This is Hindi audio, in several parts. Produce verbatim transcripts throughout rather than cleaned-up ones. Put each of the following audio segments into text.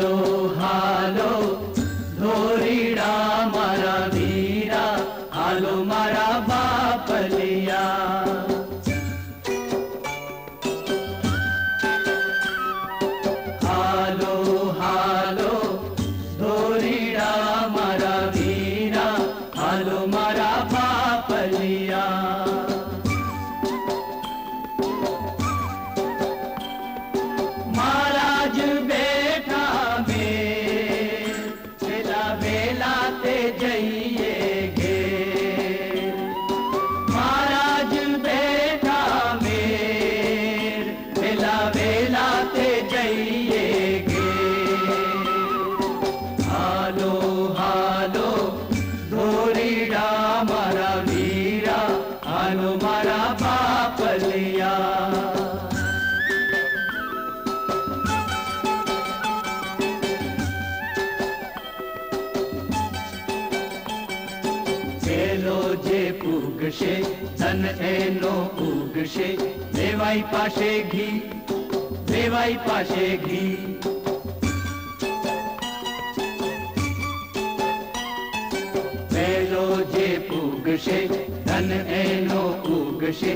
हालो हालो ढोरीड़ा मारा वीरा हालो मारा बापलिया। हालो हालो ढोरीड़ा मारा वीरा हालो मारा बापलिया। तन एनो उगशे देवाई पाशे घी देवाई पाशे घी। बेलो जे पुगशे तन एनो उगशे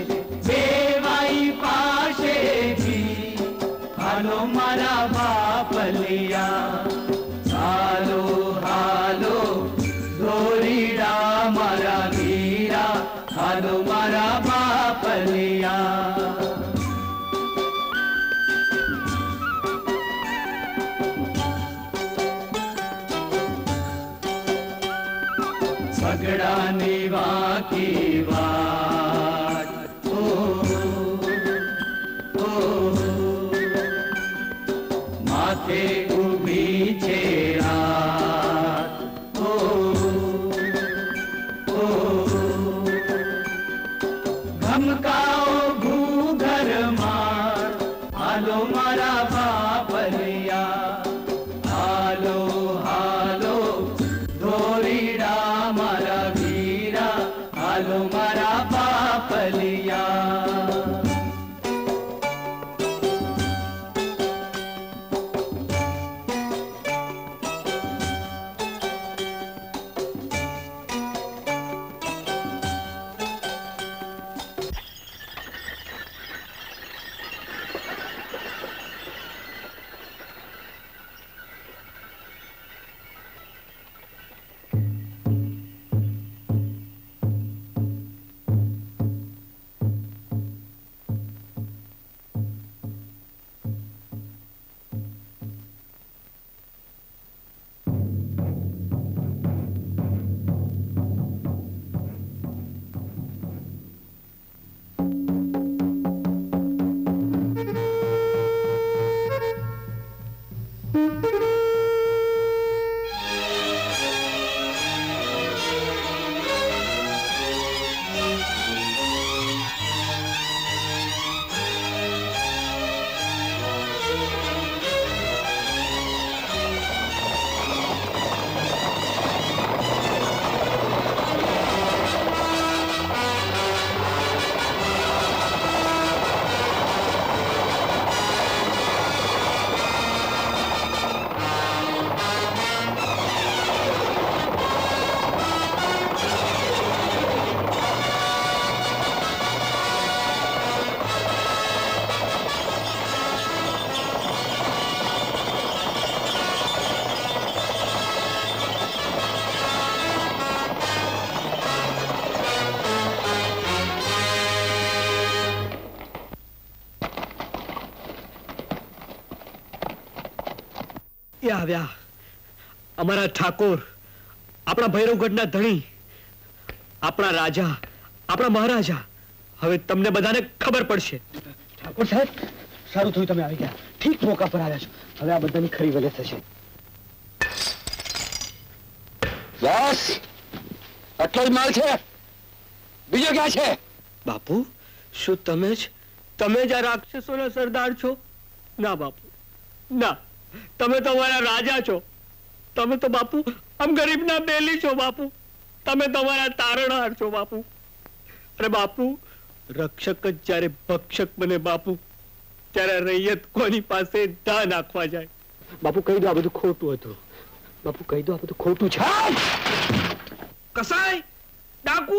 देवाई पाशे घी हालो मारा बापलिया। हालो हालो ढोरीड़ा मारा वीरा हालो मारा बापलिया। सगड़ा नेवा की बात ओ ओ माथे उभी छेरा આવ્યા અમારા ઠાકોર, આપણા ભૈરવગઢના ધણી, આપણા રાજા, આપણા મહારાજા। હવે તમને બધાને ખબર પડશે। ઠાકોર સાહેબ, સારું થયું તમે આવી ગયા, ઠીક મોકા પર આવ્યા છો। હવે આ બધાની ખરી વલે થશે। બસ આટલો જ માલ છે, બીજો ક્યાં છે? બાપુ, શું તમે જ તમે જ આ રાક્ષસોના સરદાર છો? ના બાપુ, ના, તમે તો અમારા રાજા છો। તમે તો બાપુ આમ ગરીબના બેલી છો બાપુ। તમે તમારા તારણહાર છો બાપુ। અરે બાપુ, રક્ષક જ જ્યારે ભક્ષક બને બાપુ, ત્યારે રૈયત કોની પાસે ધા નાખવા જાય? બાપુ કહી દો આ બધું ખોટું હતું. બાપુ કહી દો આ બધું ખોટું છે. કસાય ડાકુ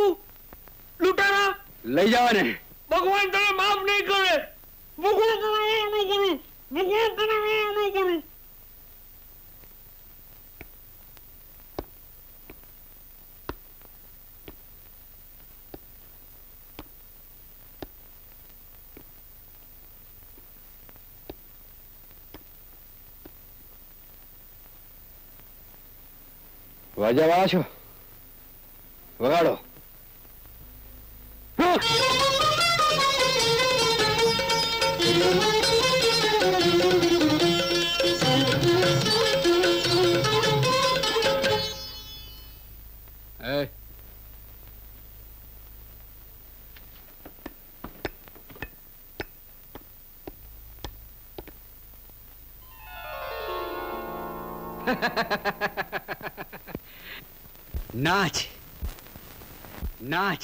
લૂંટારા લઈ જવાને. ભગવાન તને માફ નહીં કરે. ભગવાન તને માફ નહીં કરે. ભગવાન તને માફ નહીં કરે. વાજા વાળા છો? વગાડો. એ नाच नाच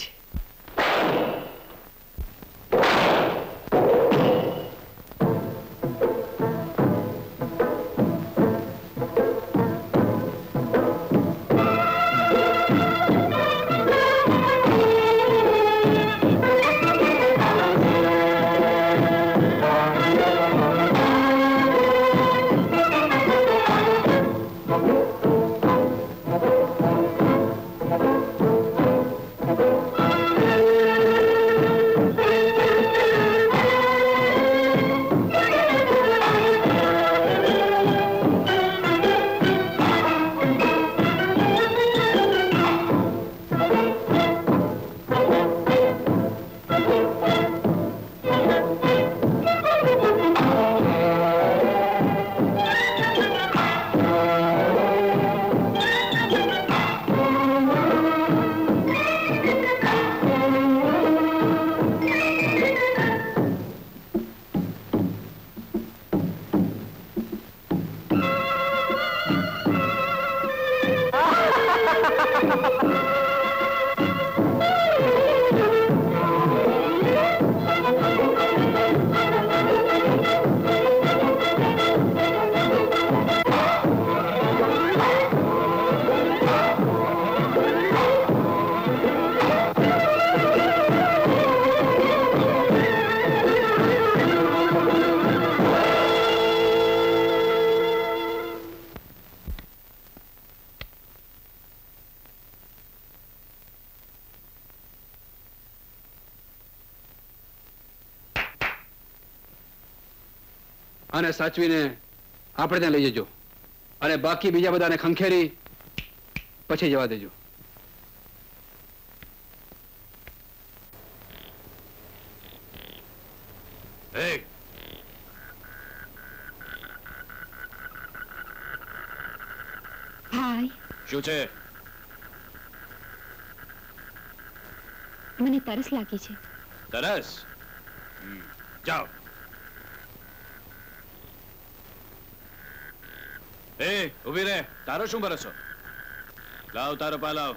અને સાચવીને આપણે ત્યાં લઈ જજો અને બાકી બીજા બધાને ખંખેરી પછી જવા દેજો. ભાઈ શું છે? મને તરસ લાગી છે. તરસ? જાઓ. એ ઉભી રે. તારો શું ભરોસો? લાવ તારો પાલાવ.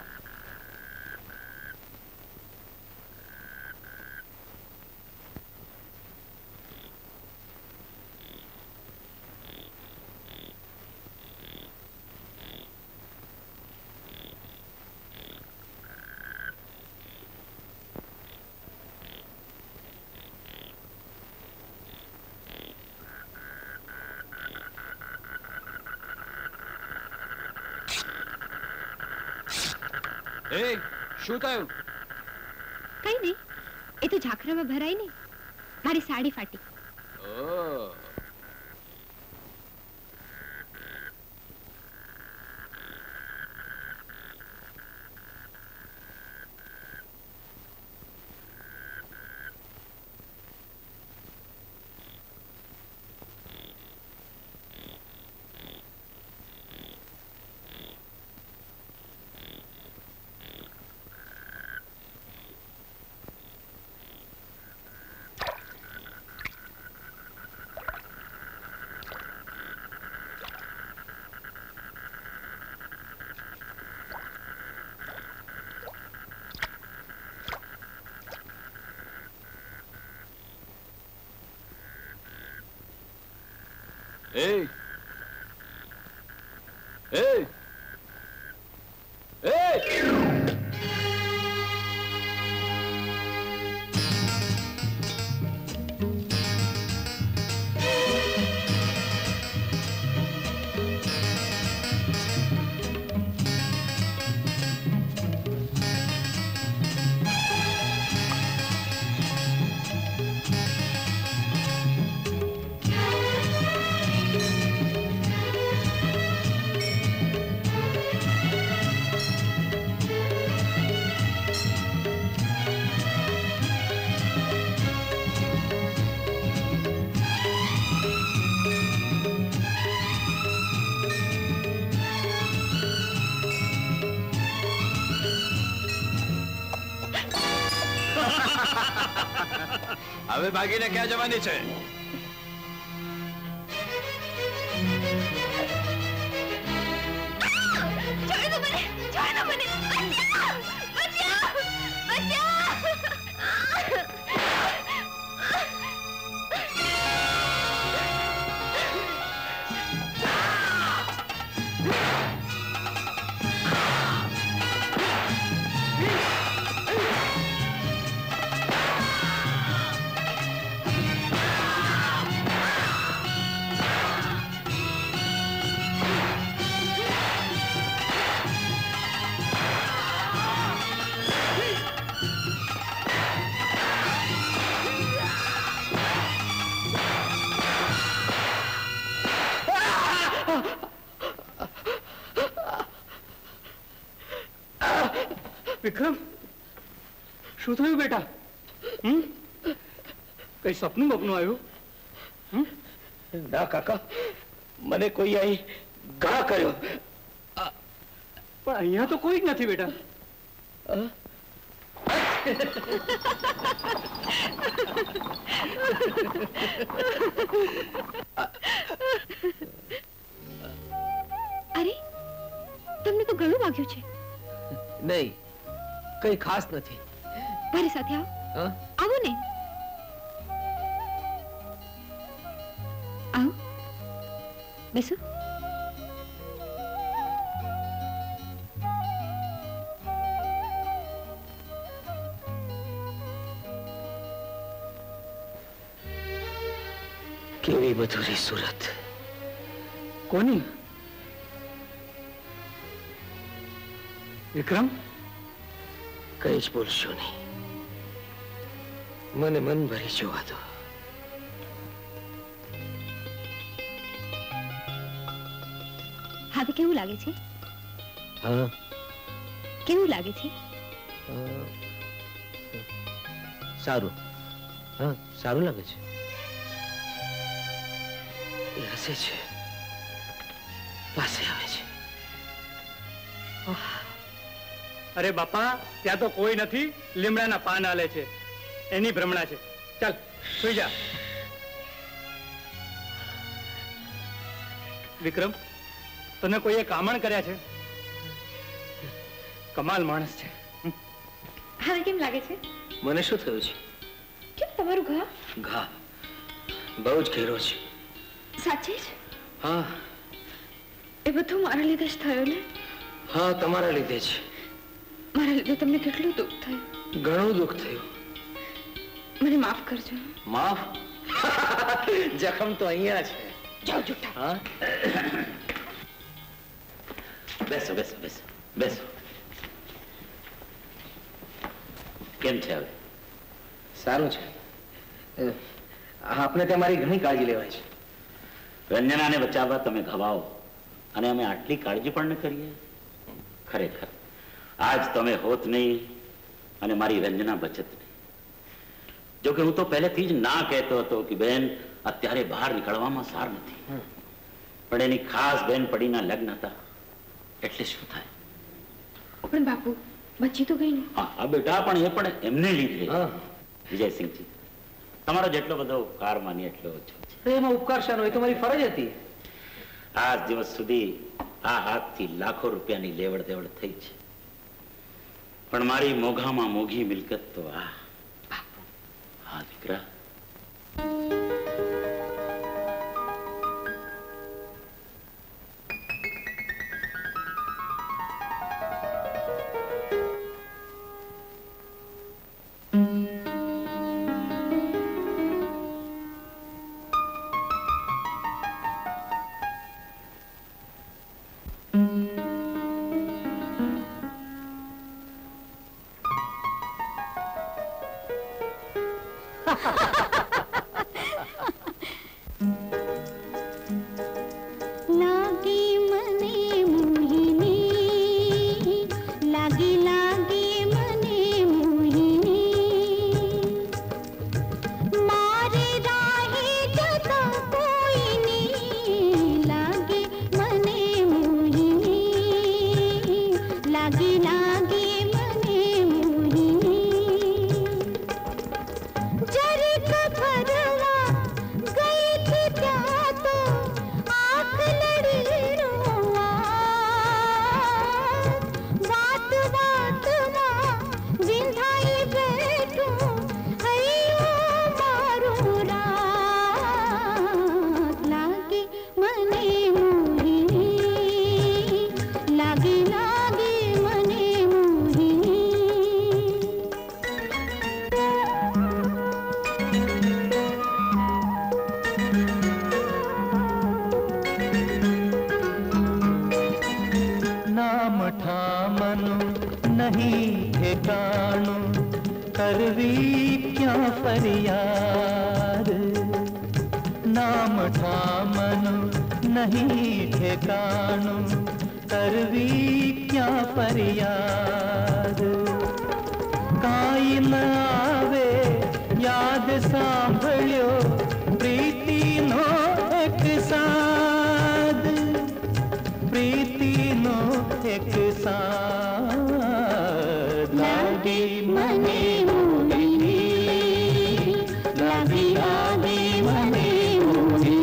શું થયું? કઈ નઈ, એ તો ઝાખરામાં ભરાય ને મારી સાડી ફાટી. Hey! Hey! अबे बागी ने क्या जवानी छे? छोड़ दो मने, छोड़ दो मने, बचाओ, बचाओ, बचाओ। विक्रम, शुद्ध हो बेटा, हम्म, कहीं सपनों में अपनों आयो, हम्म, ना काका, मने कोई आई गाह करो, पर यहाँ तो कोई नहीं थी बेटा, अरे, तुमने तो गलू मांगियो चे, नहीं कई खास न थी। मारे साथ आओ। आओ ने। आओ। बेसो। केवी मधुरी सूरत। कोनी? विक्रम? कहीं ज बोलशो नहीं, मने मन भरी जोवा दो। हाथे केवू लागे छे? हाँ। केवू लागे छे? सारू, हाँ सारू लागे छे। हसे छे, पासे आवे छे। अरे बापा त्या तो कोई नहीं लीमड़ा ना पान आले छे एनी भ्रमणा छे चल सुई जा विक्रम तने कोई कामण कर्या छे कमाल मानस छे हां केम लागे छे मने शू थयो छे केम तमारू घा घा बहुत घेरो छे साचे छे हां ए बधु मारा लीधे ज थयो ने हां तमारा लीधे छे मारे लिए तुमने कितलू दुख था यो? गणों दुख था यो। मरे माफ कर जो। माफ? जख्म तो आइया आज है। जाओ जुटा। हाँ? बैसो बैसो बैसो बैसो। कैम थे अबे? सारू चे। आपने तो हमारी घनी काजी ले आए चे। रंजना ने बच्चा बात तमें घबाओ। अने हमें आटली काजी पढ़ने करिए। खरे खर। आज तमे होत नहीं अने मारी रंजना बचत नहीं जो कि हूँ तो पहले थी ना कहते तो कि बहन अत्यारे बाहर निकलवामां सार नथी पण एनी खास बहन पड़ी ना लग्न हता एटले शुं थाय पण बापू बची तो गई ने हाँ बेटा पण ए पण एमने लीधे विजय सिंह जी तमारो जेटलो बधो उपकार मानी एटलो ओछो एमां उपकार शानो ए तो मारी फरज हती आज दिवस सुधी आ हाथथी लाखो रूपियानी लेवड़ देवड़ थई छे पण मारी मोघा मां मोघी मिलकत तो आ बापू हाँ दीकरा करवी क्यों फरियाद, नाम थामनु नहीं ठेकानु, करवी क्यों फरियाद। काई न आवे याद सांभल्यो, प्रीति नो एक साद, प्रीति नो एक साद। लाडी मने मुनी लाडी आदि मने मुनी।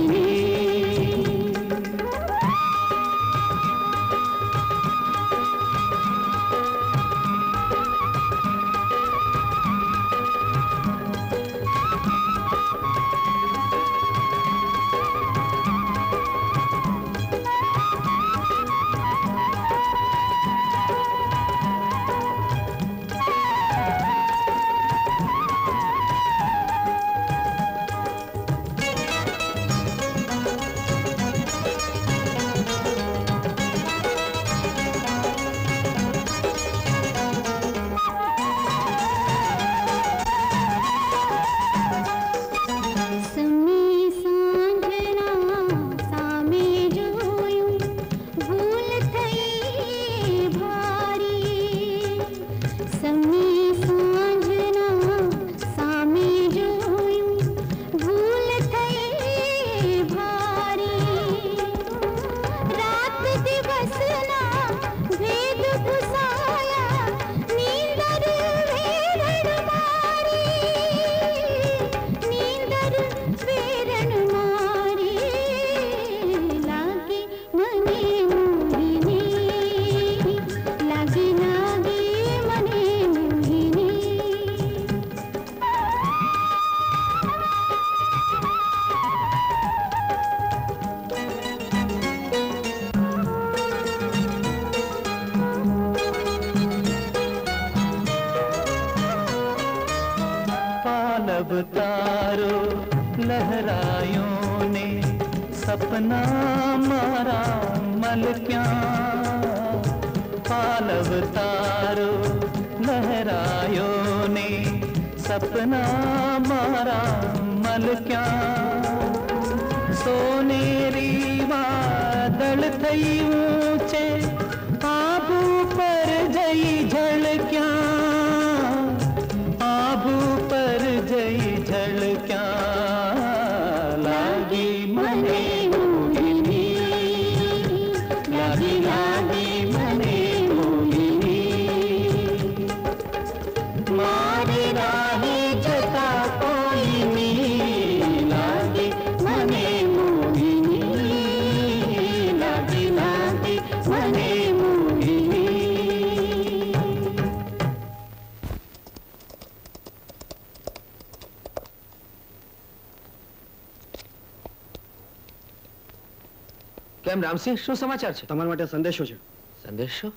શું સમાચાર છે? તમારા માટે સંદેશો છે. સંદેશો?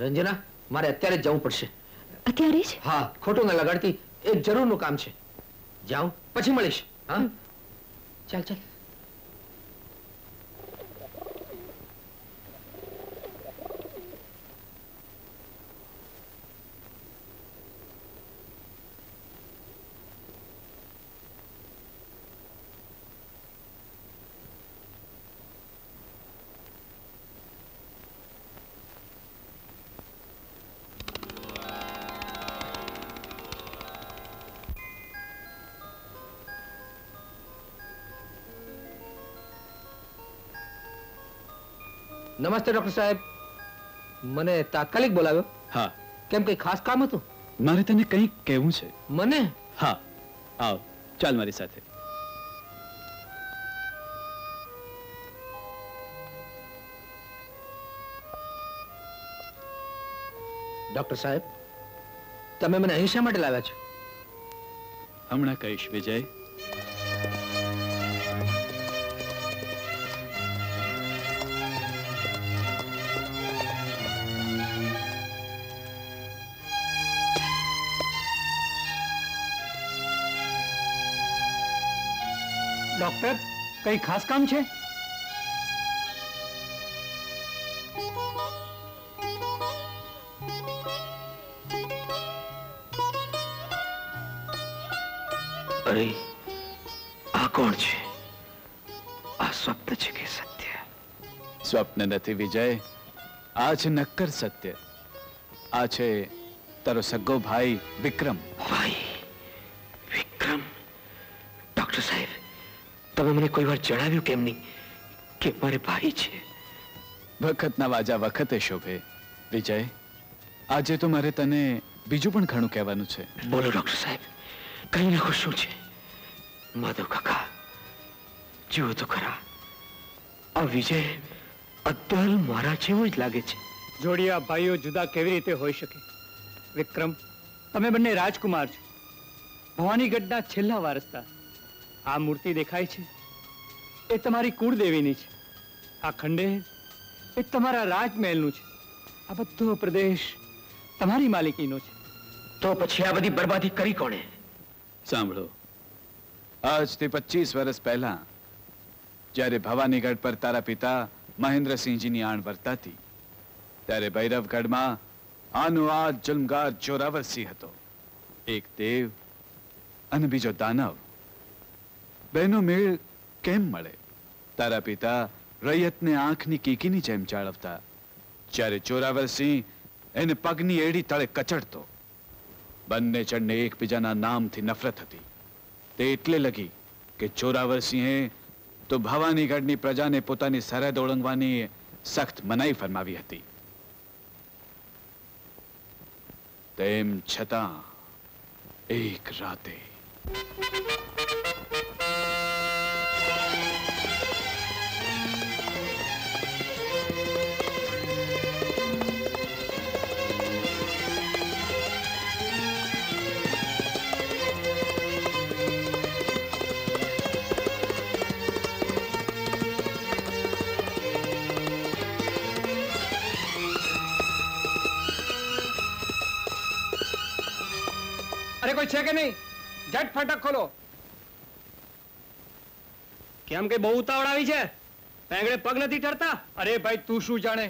રંજના, મારે અત્યારે જ જવું પડશે. અત્યારે જ? હા, ખોટું ન લગાડતી. એક જરૂરનું કામ છે. જાઉં, પછી મળીશ. હા? ચાલ ચાલ. नमस्ते डॉक्टर साहब, मने तात्कालिक बोलाव्यो? हाँ. केम कई खास काम हतुं? मारे तने कई कहेवुं छे. मने? हाँ. आओ, चाल मारी साथे. डॉक्टर साहब, तमे मने अहीं शा माटे लाव्या छो? हमणा कहीश विजय. डॉक्टर, कई खास काम छे? रही आ कौन छे आ स्वप्न छे के सत्य स्वप्न नथी विजय आ छे नक्कर सत्य आ छे तारो सग्गो भाई विक्रम भाई विक्रम डॉक्टर साहेब तमे मने कोई बार जणाव्यु केम नहीं के मारे भाई छे वखत ना वाजा वखते शोभे विजय आज तो मारे तने बीजू पण घणुं कहेवानुं छे बोलो डॉक्टर साहेब कहीं ना खुश हूं छे माधव काका जीव तो खरा आ विजय अद्दल मारा जेवो ज लागे छे जोड़िया भाईओ जुदा केवी रीते होई शके विक्रम तमे बन्ने राजकुमार छो भवानीगढ़ना छेल्ला वारसदार आ मूर्ति देखाय छे ए तमारी कुळदेवीनी छे आ खंडे ए तमारा राजमहलनुं छे आ बधो प्रदेश तमारी मालिकीनो छे तो पछी आ बधी बर्बादी करी कोणे सांभळो आज ते पच्चीस वर्ष पहला ज्यारे भवानीगढ़ पर तारा पिता महेन्द्र सिंह जीनी आण वर्ताती त्यारे भैरवगढ़मां आनो आ जुल्मगार जोरावर सिंह हतो एक देव अने बीजो दानव बेनो मेळ केम मळे तारा पिता रैयतने आंखनी कीकीनी जेम जाळवता ज्यारे जोरावर सिंह एने पगनी एड़ी तळे कचड़तो बंने जणने एकबीजाना नामथी नफरत हती ते एटले लगी के जोरावर सिंहे तो भवानीगढ़नी प्रजाने पोतानी सरहद ओळंगवानी सख्त मनाई फरमावी हती तेम छता एक राते કે નહીં જટ ફટક ખોલો કેમ કે બહુ ઉતાવળ આવી છે પેંગડે પગ નથી ઠરતા અરે ભાઈ તું શું જાણે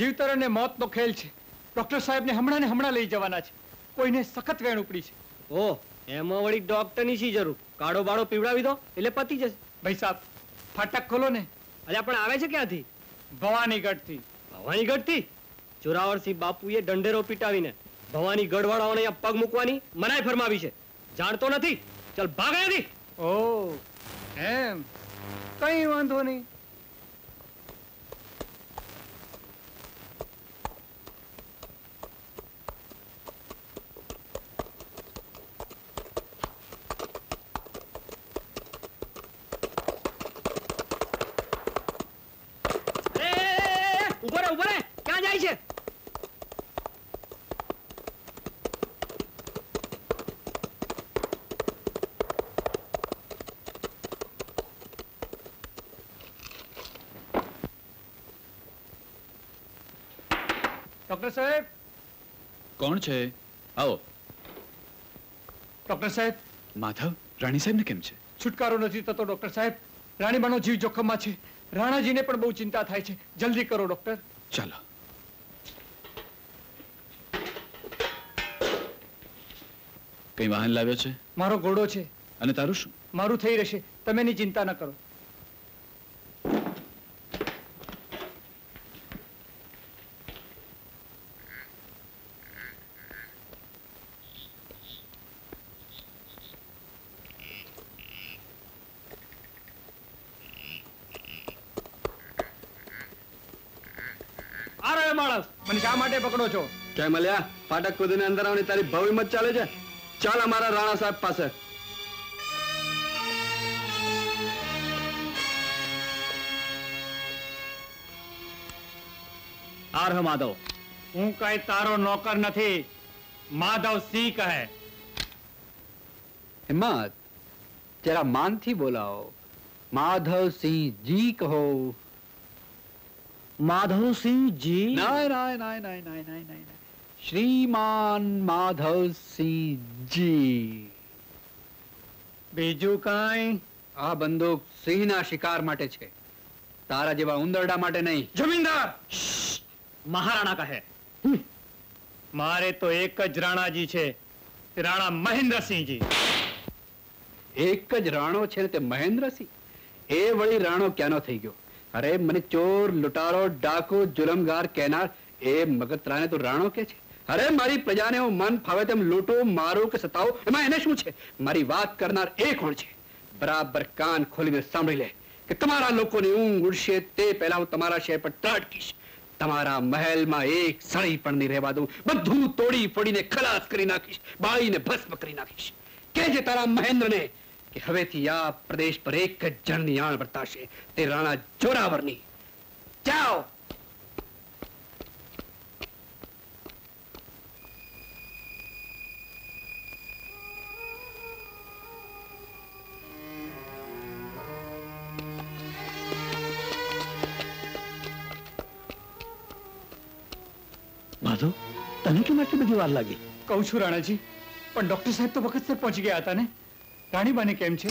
જીવતર અને મોતનો ખેલ છે ડોક્ટર સાહેબને હમણાં ને હમણાં લઈ જવાના છે કોઈને સખત વેણ ઉપડી છે ઓ એમાં વળી ડોક્ટરની શી જરૂર કાળો બાળો પીવડાવી દો એટલે પતી જશે ભાઈ સાહેબ ફટક ખોલો ને અલ્યા પણ આવે છે ક્યાંથી ભવાનીગઢથી ભવાનીગઢથી જોરાવરસિંહ બાપુએ દંડેરો પીટાવીને भवानी गढ़वाड़ाओने या पग मुकवानी मनाई फरमावी छे जानतो नथी चल भाग आयादी ओ एम कई वांधो नहीं डॉक्टर साहब कौन छे आओ डॉक्टर साहब माधव राणी साहब ने केम छे छुटकारो नथी थतो डॉक्टर साहब राणी बानो जीव जोखम में छे राणा जी ने पण बहुत चिंता थाय छे जल्दी करो डॉक्टर चलो कई वाहन लाव्यो छे मारो घोड़ो छे अने तारू शुं मारू थई रहेशे तमे नी चिंता न करो पकड़ो छो क्या मल्या फाटक कूदीने अंदर आवनी तारी भव हिम्मत चाले छे चल हमारा राणा साहब पास आर हम माधव हूँ कई तारो नौकर नथी माधव सिंह कहे हिम्मत तेरा मान थी बोलाओ माधव सिंह जी कहो माधव सिंह जी नहीं नहीं नहीं नहीं नहीं नहीं नहीं श्रीमान माधव सिंह जी बीजू काई आ बंदूक सिंह ना शिकार माटे छे तारा जेवा उंदरडा माटे नहीं जमींदार महाराणा का है मारे तो एक ज राणा जी छे राणा महेंद्र सिंह जी एक राणो छे ते महेंद्र सिंह ए वही राणो क्यानो थई गयो। अरे मने चोर लुटारो डाकू जुलमगार कहनार ए मगतराने तो राणो के छे। अरे मारी प्रजाने ओ मन फावे तेम लूटो मारो के सताओ एमा एने शू छे। मारी बात करनार ए कोण छे बराबर कान खोलीने सांभळी ले कि तमारा लोको ने ऊंग उड़शे ते पहला हूं तमारा शहर पर त्राटकीश। तमारा महल में एक सड़ी पण नहीं रहवा दूं, बधुं तोड़ी फोड़ी ने खलास करी नाखीश, बाळीने भस्म करी नाखीश। केजे तारा महेंद्र ने कि हवेथी आ प्रदेश पर एक जणनी आण वर्ताशे ते राणा जोरावरनी। जाओ माधो, तने क्यों आटली बधी वार लागी? कहूं छू राणा जी, पण डॉक्टर साहेब तो वक्त सर पहुंची गया था ने। राणी बाने केम छे?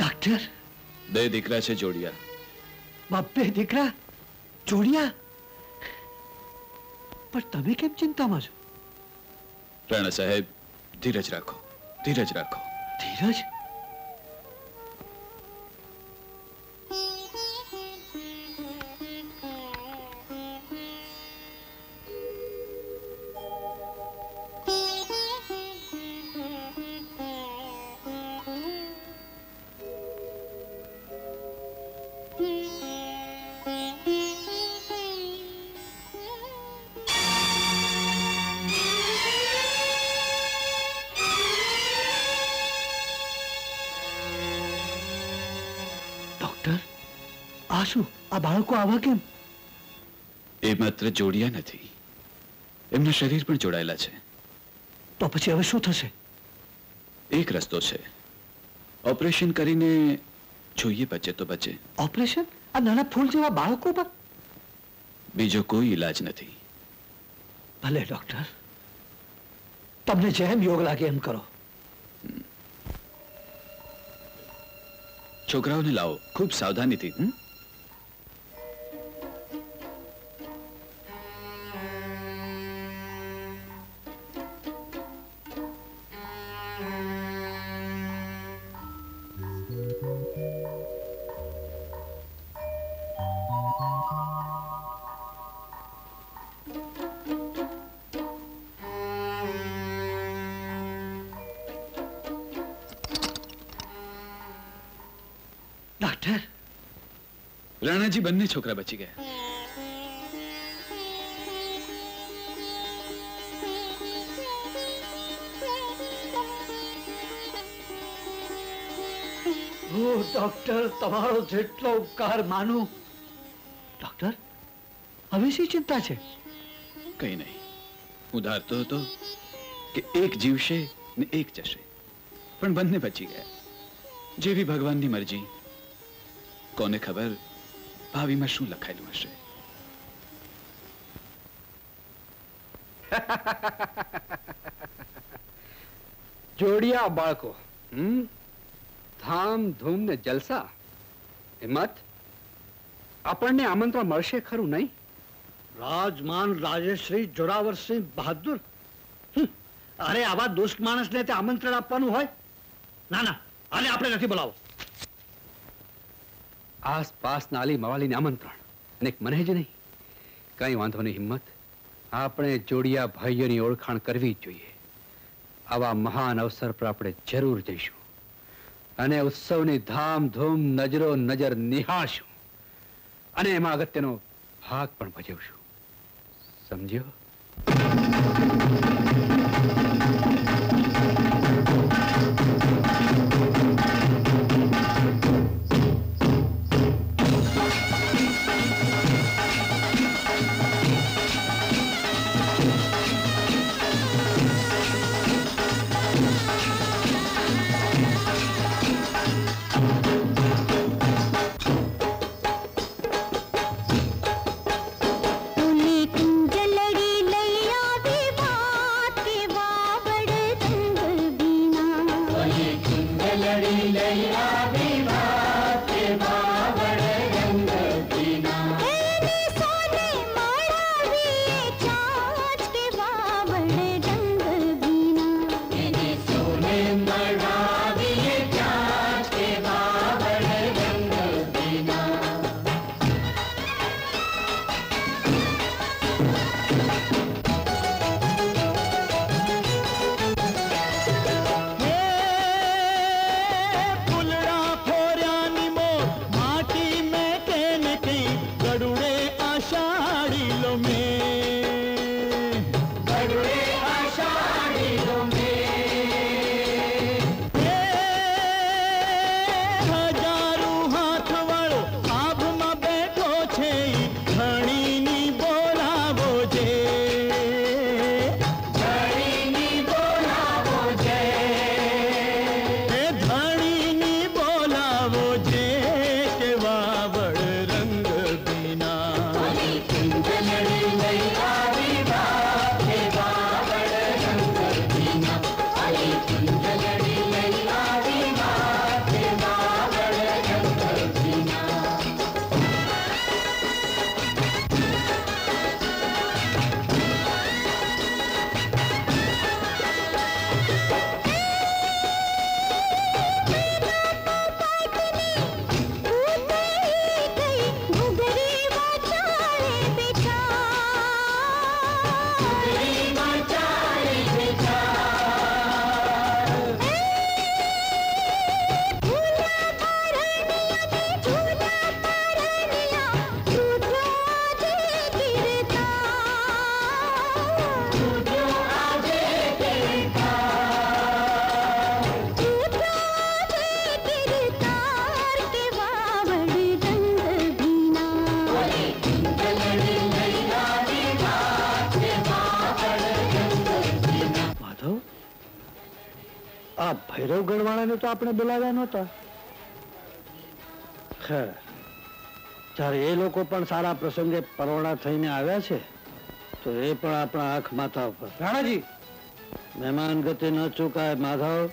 डॉक्टर बे दीकरा छे जोड़िया। बापे दीकरा जोड़िया? पर तमे केम चिंता मां छो? राणा साहेब धीरज राखो, धीरज राखो। धीरज? बीजो कोई इलाज नहीं। भले डॉक्टर तमने जेम योग लागे एम करो। छोकराओ ने लाओ खूब सावधानी थी। हुँ? राणा जी बनने छोकरा बची गया। ओ डॉक्टर तमारो जेटलो उपकार मानू। डॉक्टर हवे सी चिंता छे? कई नहीं, उधार तो तो कि एक जीवशे ने एक जशे पण बनने बची गया। जे भी भगवान की मर्जी, कोने खबर भावी में शू लखायेलू हशे। जोड़िया बाळको, धाम धूम ने जलसा। हिम्मत अपन ने आमंत्रण मळशे खरू नहीं? राजमान राजेश्री जोरावर सिंह बहादुर। अरे आवा दुष्ट मानस ने ते आमंत्रण आपवानुं होय? ना ना, आने आपणे नथी बोलावो। आसपास नाली मवाली ने आमंत्रण अनेक मने ज नहीं। कई वांधो नहीं हिम्मत, आपने जोड़िया भाइयों की ओळखाण करवी जोईए। आवा महान अवसर पर आपणे जरूर जईशुं अने उत्सवनी धामधूम नजरो नजर निहाळशुं अने एमां अगत्यनो भाग पण भजवशुं। समझ्यो? आ भैरवगढ़ वाला ने तो आपने बुलाया नता। खैर जयरे ए लोग सारा प्रसंगे परोड़ा थईने आव्या छे तो ये पण अपना आंख माथा पर। राणा जी मेहमान गति न चुकाए माधव।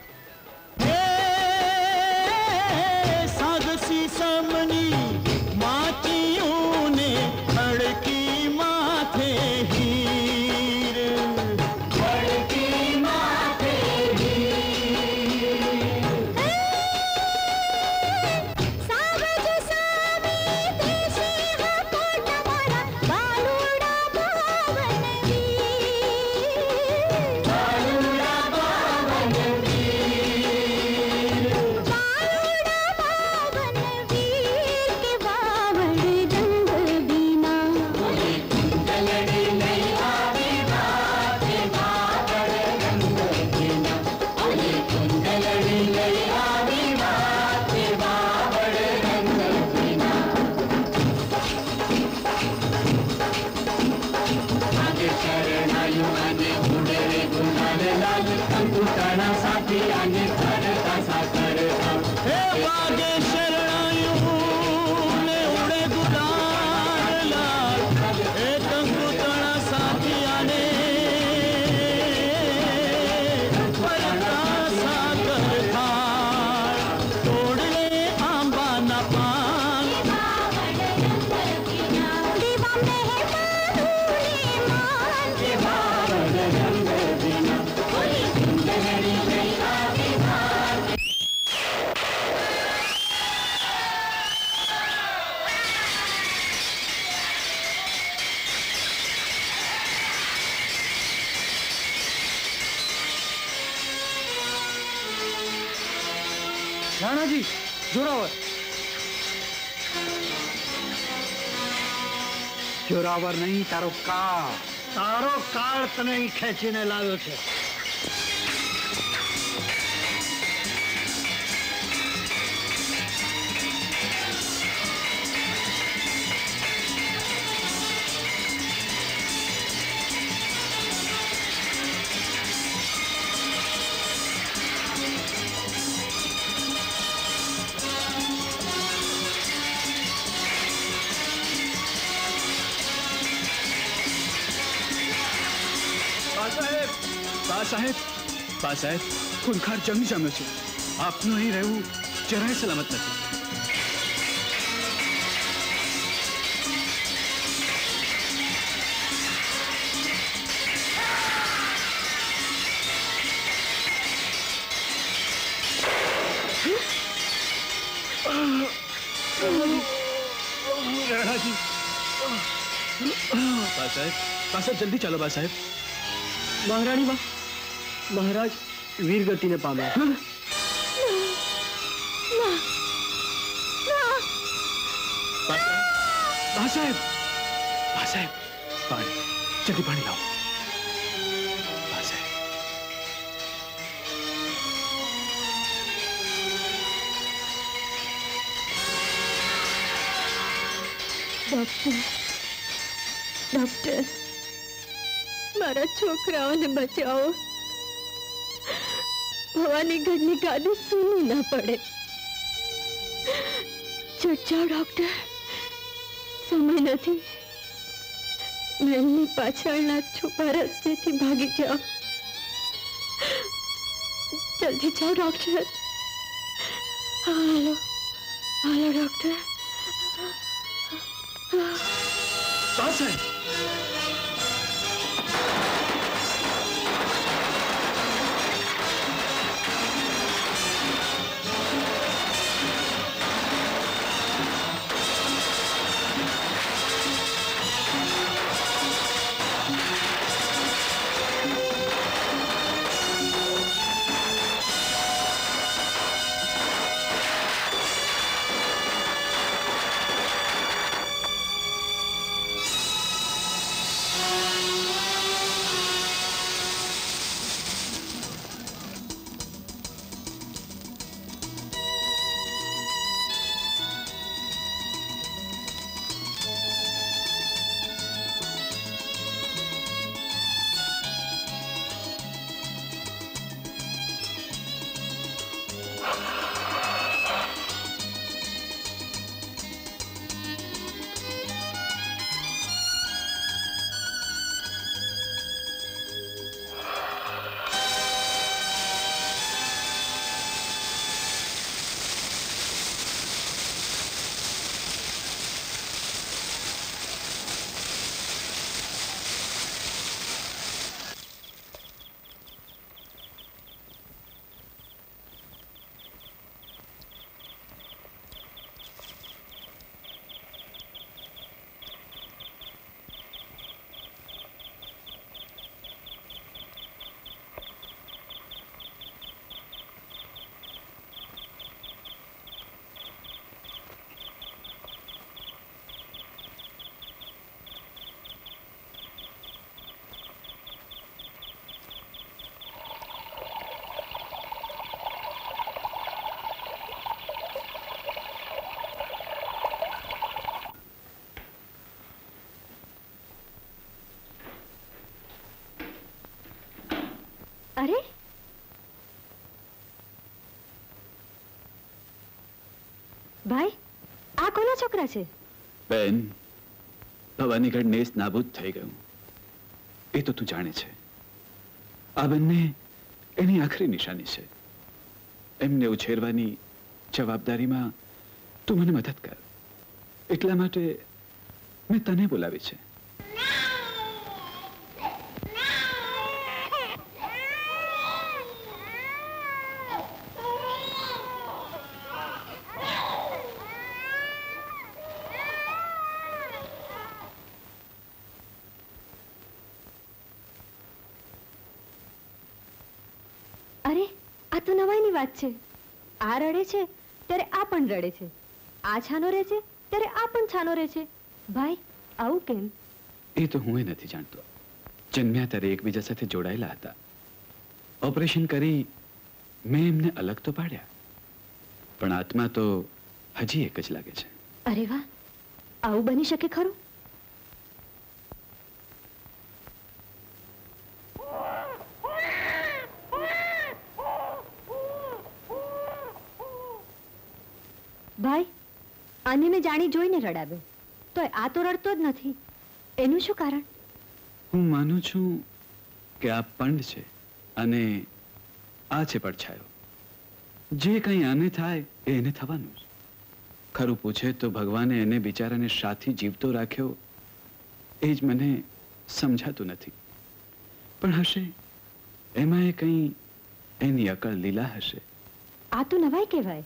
जोरावर नहीं तारो काळ तारो काळ तने खेचीने लाव्यो छे। સાહેબ બા સાહેબ ખૂનખાર જંગ જામે છે આપનું અહીં રહેવું જરાય સલામત નથી। બા સાહેબ બા સાહેબ જલ્દી ચાલો બા સાહેબ। મહારાણી બા महाराज वीरगति ने पामा। ना, ना, ना, बासाहेब, बासाहेब, पानी, जल्दी पानी लाओ। बासाहेब, डॉक्टर, डॉक्टर, मारा छोकराओं ने बचाओ। भवानीगढ़ की गादी सुनी ना पड़े। चट जाओ डॉक्टर समय नहीं मेलनी पाछळना छुपा रस्ते थी भागी जाओ। जल्दी जाओ डॉक्टर। Hello hello doctor. बस है अरे भाई आ कोना छोकरा छे? बेन भवानीगढ़ नेस नाबूद थई गयो ए तो तू जाने छे। आ बन्ने एनी आखरी निशानी छे। एमने उछेरवानी जवाबदारी में तू मने मदद कर एटला माटे मैं तने बोलावी छे। आ रड़े छे तेरे आपन रड़े छे, आ छानो रहे छे तेरे आपन छानो रहे छे। भाई आऊ केम? ए तो हुए नथी जानतो। जन्म्या तारे एकबीजा साथे जोड़ायेला हता। ऑपरेशन करी मैं एमने अलग तो पाड्या पण आत्मा तो हजी एक ज लागे छे। अरे वाह, आऊ बनी शके खरू? भाई आने में जानी जोई ने रड़ावे तो आ तो रड़तो ज नथी, एनु शुं कारण? हूँ मानु छू कि आ पंड छे अने आ छे परछायो। जे कहीं आने थाय एने थवानुं ज। खरू पूछे तो भगवाने एने बिचाराने साथी जीवतो राख्यो ए ज मने समझातुं नथी। पण हशे एमांय कहीं एनी अकल लीला हशे। आ तो नवाय कहेवाय।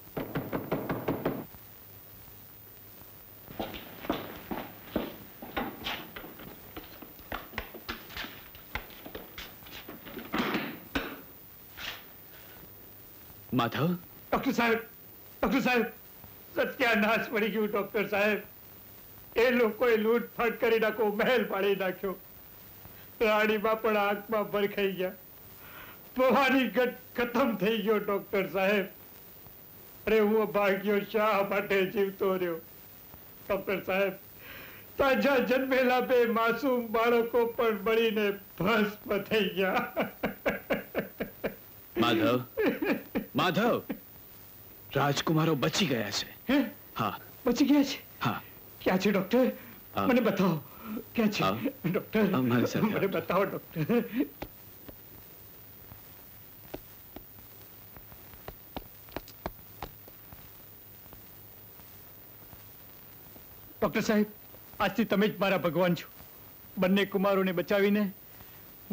माधव? डॉक्टर साहब, डॉक्टर साहब, सत्यानाश पड़ी गयी। डॉक्टर साहब ए लोकोए लूटफाट करी नाख्यो, महल पाड़ी नाख्यो, राणीमां पण आंखमां भरखाई गया, भवानीगढ़ खतम थई गयो। डॉक्टर साहब अरे हूँ भाग्यो शा माटे जीवतो रह्यो? डॉक्टर साहब ताजा जन्मेला बे मासूम बाळको पण बळीने भस्म थई गया। माधव माधव राजकुमारो बची गया छे। हैं? हाँ बची गया छे। हाँ क्या छे डॉक्टर? मने बताओ क्या छे डॉक्टर? मने बताओ डॉक्टर। डॉक्टर साहेब आज थी तमे ज मारा भगवान छो। बन्ने कुमारोने बचावीने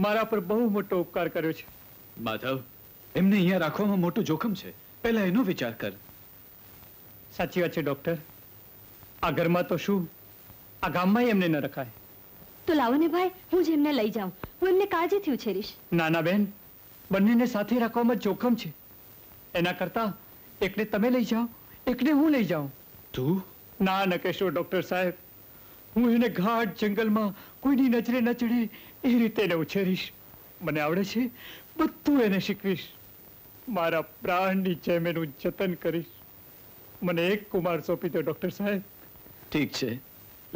मारा पर बहु मोटो उपकार कर्यो छे। माधव એમને અહીંયા રાખવામાં મોટું જોખમ છે, પહેલા એનો વિચાર કર। સાચી વાત છે ડોક્ટર, આ ઘરમાં તો શું આ ગામમાં એમને ન રખાય। તો લાવો ને ભાઈ, હું જ એમને લઈ જાઉં, હું એમને કાળજીથી ઉછેરીશ। ના ના બેન, બંનેને સાથે રાખવામાં જોખમ છે, એના કરતા એકને તમે લઈ જાઓ એકને હું લઈ જાઉં। તું? ના ન કહેશો ડોક્ટર સાહેબ, હું એને ઘાટ જંગલમાં કોઈની નજરે ન ચડે એ રીતે એને ઉછેરીશ। મને આવડે છે બધું, એને શીખવીશ, मारा प्राणनी जेम एनु जतन करीश। मने एक कुमार सौंपी दो डॉक्टर साहेब। ठीक छे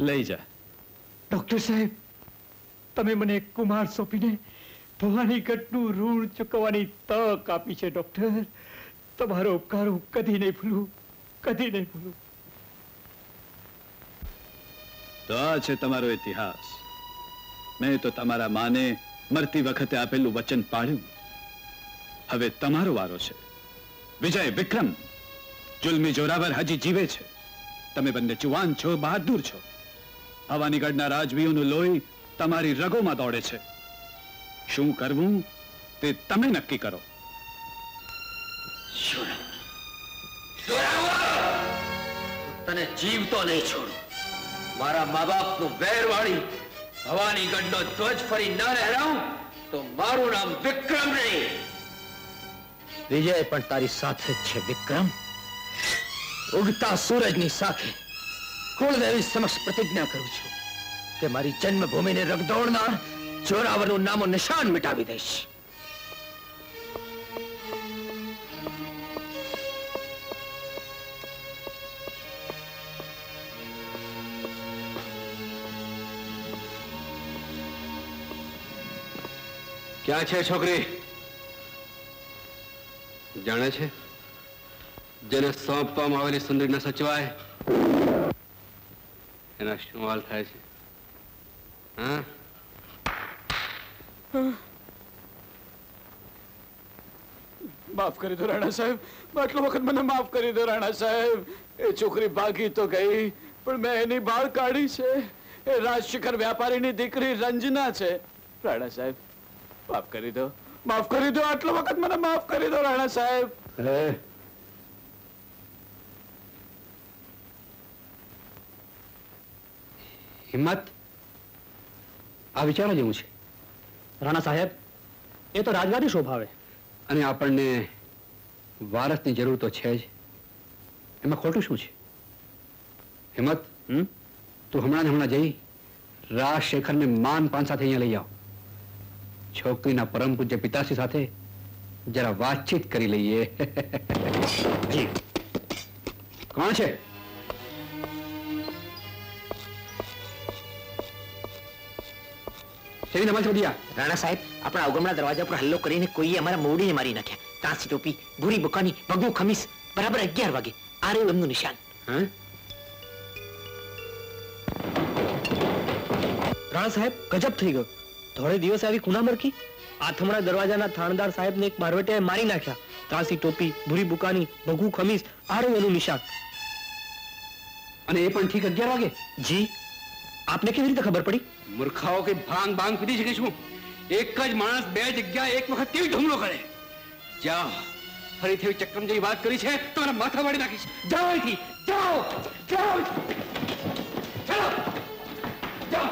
लई जा। डॉक्टर साहेब तमे मने एक कुमार सौंपीने भवानीगढ़नु ऋण चूकवानी तक आपी छे। डॉक्टर तमारो उपकार हूँ कदी नहीं भूलू, कदी नहीं भूलू। तो आ छे तमारो इतिहास। मैं तो तमारा माने मरती वखते आपेलू वचन पाळ्यु। हवे तमारो वारो छे। विजय विक्रम जुल्मी जोरावर हजी जीवे छे। तमे बंदे जुवान छो, बहादुर छो। भवानीगढ़ना राजवीओनु लोई तमारी रगो में दौड़े छे। शुं करवुं ते तमे नक्की करो। तने जीव तो नहीं छोड़ू। मारा माँ बाप नु वेर वाली भवानीगढ़नो ध्वज फरी न लहराऊं तो मारू नाम विक्रम नहीं। विजय पण तारी साथे छे विक्रम। उगता सूरजनी साथे कुलदेवी समक्ष प्रतिज्ञा करू छू के मारी जन्मभूमि ने रगदौड़नार जोरावरनु नामो निशान मिटावी दईश। क्या छे छोकरी? જાણે છે જેને સોંપવામાં આવેલી સુંદરીના સચવાય એના શું હાલ થાય છે? હા माफ करी दो राणा साहब, बाटलो वक्त मैंने माफ करी दो राणा साहब। ए छोकरी भागी तो गई पर मैं एनी बाळ काढी छे। ए राजशिखर व्यापारी नी दीकरी रंजना छे। राणा साहब माफ करी दो, माफ करी दो, आटलो वक्त मैंने माफ करी दो राणा साहब। हिम्मत आ विचार जेवू छे राणा साहेब। ए तो राजवाड़ी शोभावे અને આપણને વારસની જરૂર તો છે જ, એમાં ખોટું શું છે? હિંમત તું હમણાં ને હમણાં જઈ રાજશેખરને માન પાન સાથે અહીંયા લઈ આવ। છોકરીના પરમ પૂજ્ય પિતાશ્રી સાથે જરા વાતચીત કરી લઈએ। કોણ છે? राणा साहेब अपना अवगमना दरवाजा पर हल्लो करीने कोई अमरा मोड़ी ने मारी नाख्या। तांसी टोपी, भूरी बुकानी, भगवो खमीस बराबर अग्यार वागे आ रह्यो एमनुं निशान। राणा साहेब गजब थई गयो। थोड़े दिवस आवी कुणामरकी आथमणा दरवाजाना थाणदार साहेबने एक मारवटियाए मारी नाख्या। तांसी टोपी, भूरी बुकानी, भगवो खमीस आ रह्यो एनुं निशान। अने ए पण ठीक अग्यार वागे। जी आपने केवी रीते खबर पड़ी? मूर्खाओं के भांग भांग पीधी शके छुं। एक ज माणस बे जग्या एक वखत केवी धुमलो करे। जा फरी थेवी चक्रम जेवी वात करी छे तो मारा माथा वाड़ी नाखीश। जाओ एथी, जाओ जाओ चलो जाओ।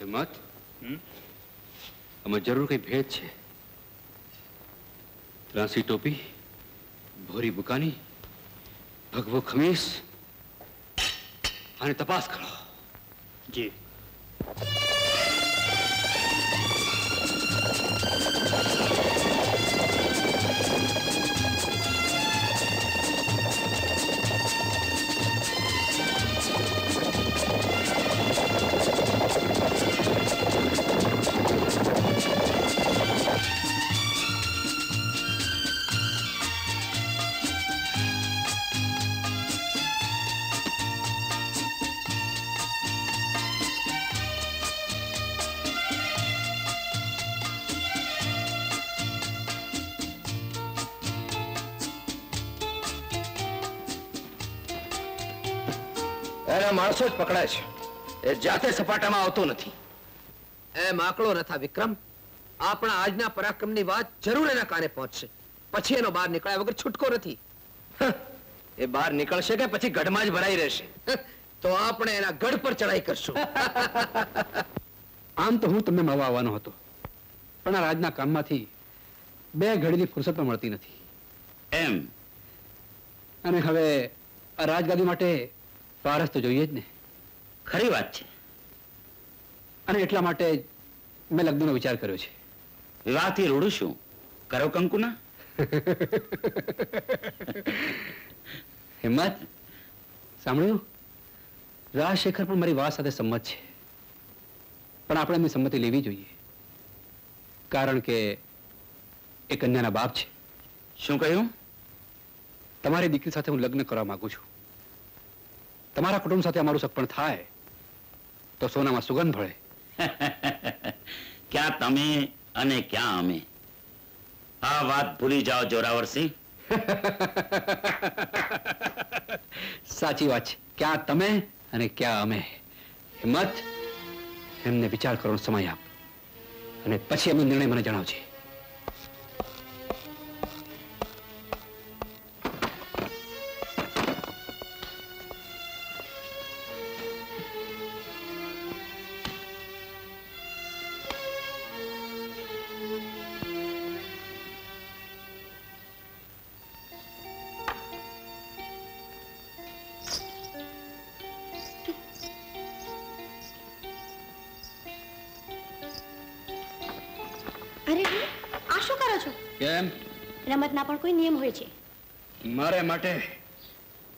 हिम्मत अमे जरूर कई भेद छे। रासी टोपी, भोरी बुकानी, भगवो खमीस आने तपास करो। जी माणसो ज पकड़ाय छे। ए जाते सपाटामां आवतो नथी। ए माकड़ो रथा विक्रम आपणा आजना पराक्रमनी वात जरूर एना काने पहोंचशे। पछी एनो बहार निकळ्या वगर छूटको नथी। ए बहार निकळशे के पछी गढमां ज भराई रहेशे तो आपणे एना गढ पर चढ़ाई करशुं। आम तो हूँ तमने मळवा आववानो हतो पण आ राजना काममांथी बे घडीनी फुरसत मळती नथी एम। अने हवे आ राजगादी माटे पारस तो जोईए ज ने। खरी बात छे अने एटला माटे मैं लग्ननो विचार कर्यो छे। विवाहथी रूडू छुं करो कंकुना। हिम्मत सांभळ्युं? राजशेखर पण मारी वात साथे संमत छे पण आपणे एमनी संमति लेवी जोईए कारण के ए कन्याना बाप छे। शुं कह्युं? तमारी दीकरी साथे हुं लग्न करवा मागुं छुं। तमारा कुटुंब साथे अमारू सगपण थाय तो सोनामां सुगंध भळे। क्या तमे अने क्या अमे आ वात भूली जाओ जोरावर सिंह। साची वात छे। क्या तमे अने क्या अमे। हिम्मत एमने विचार करवानो समय आप अने पछी एमनो निर्णय मने जणावजे। कोई नियम होय छे मारे माटे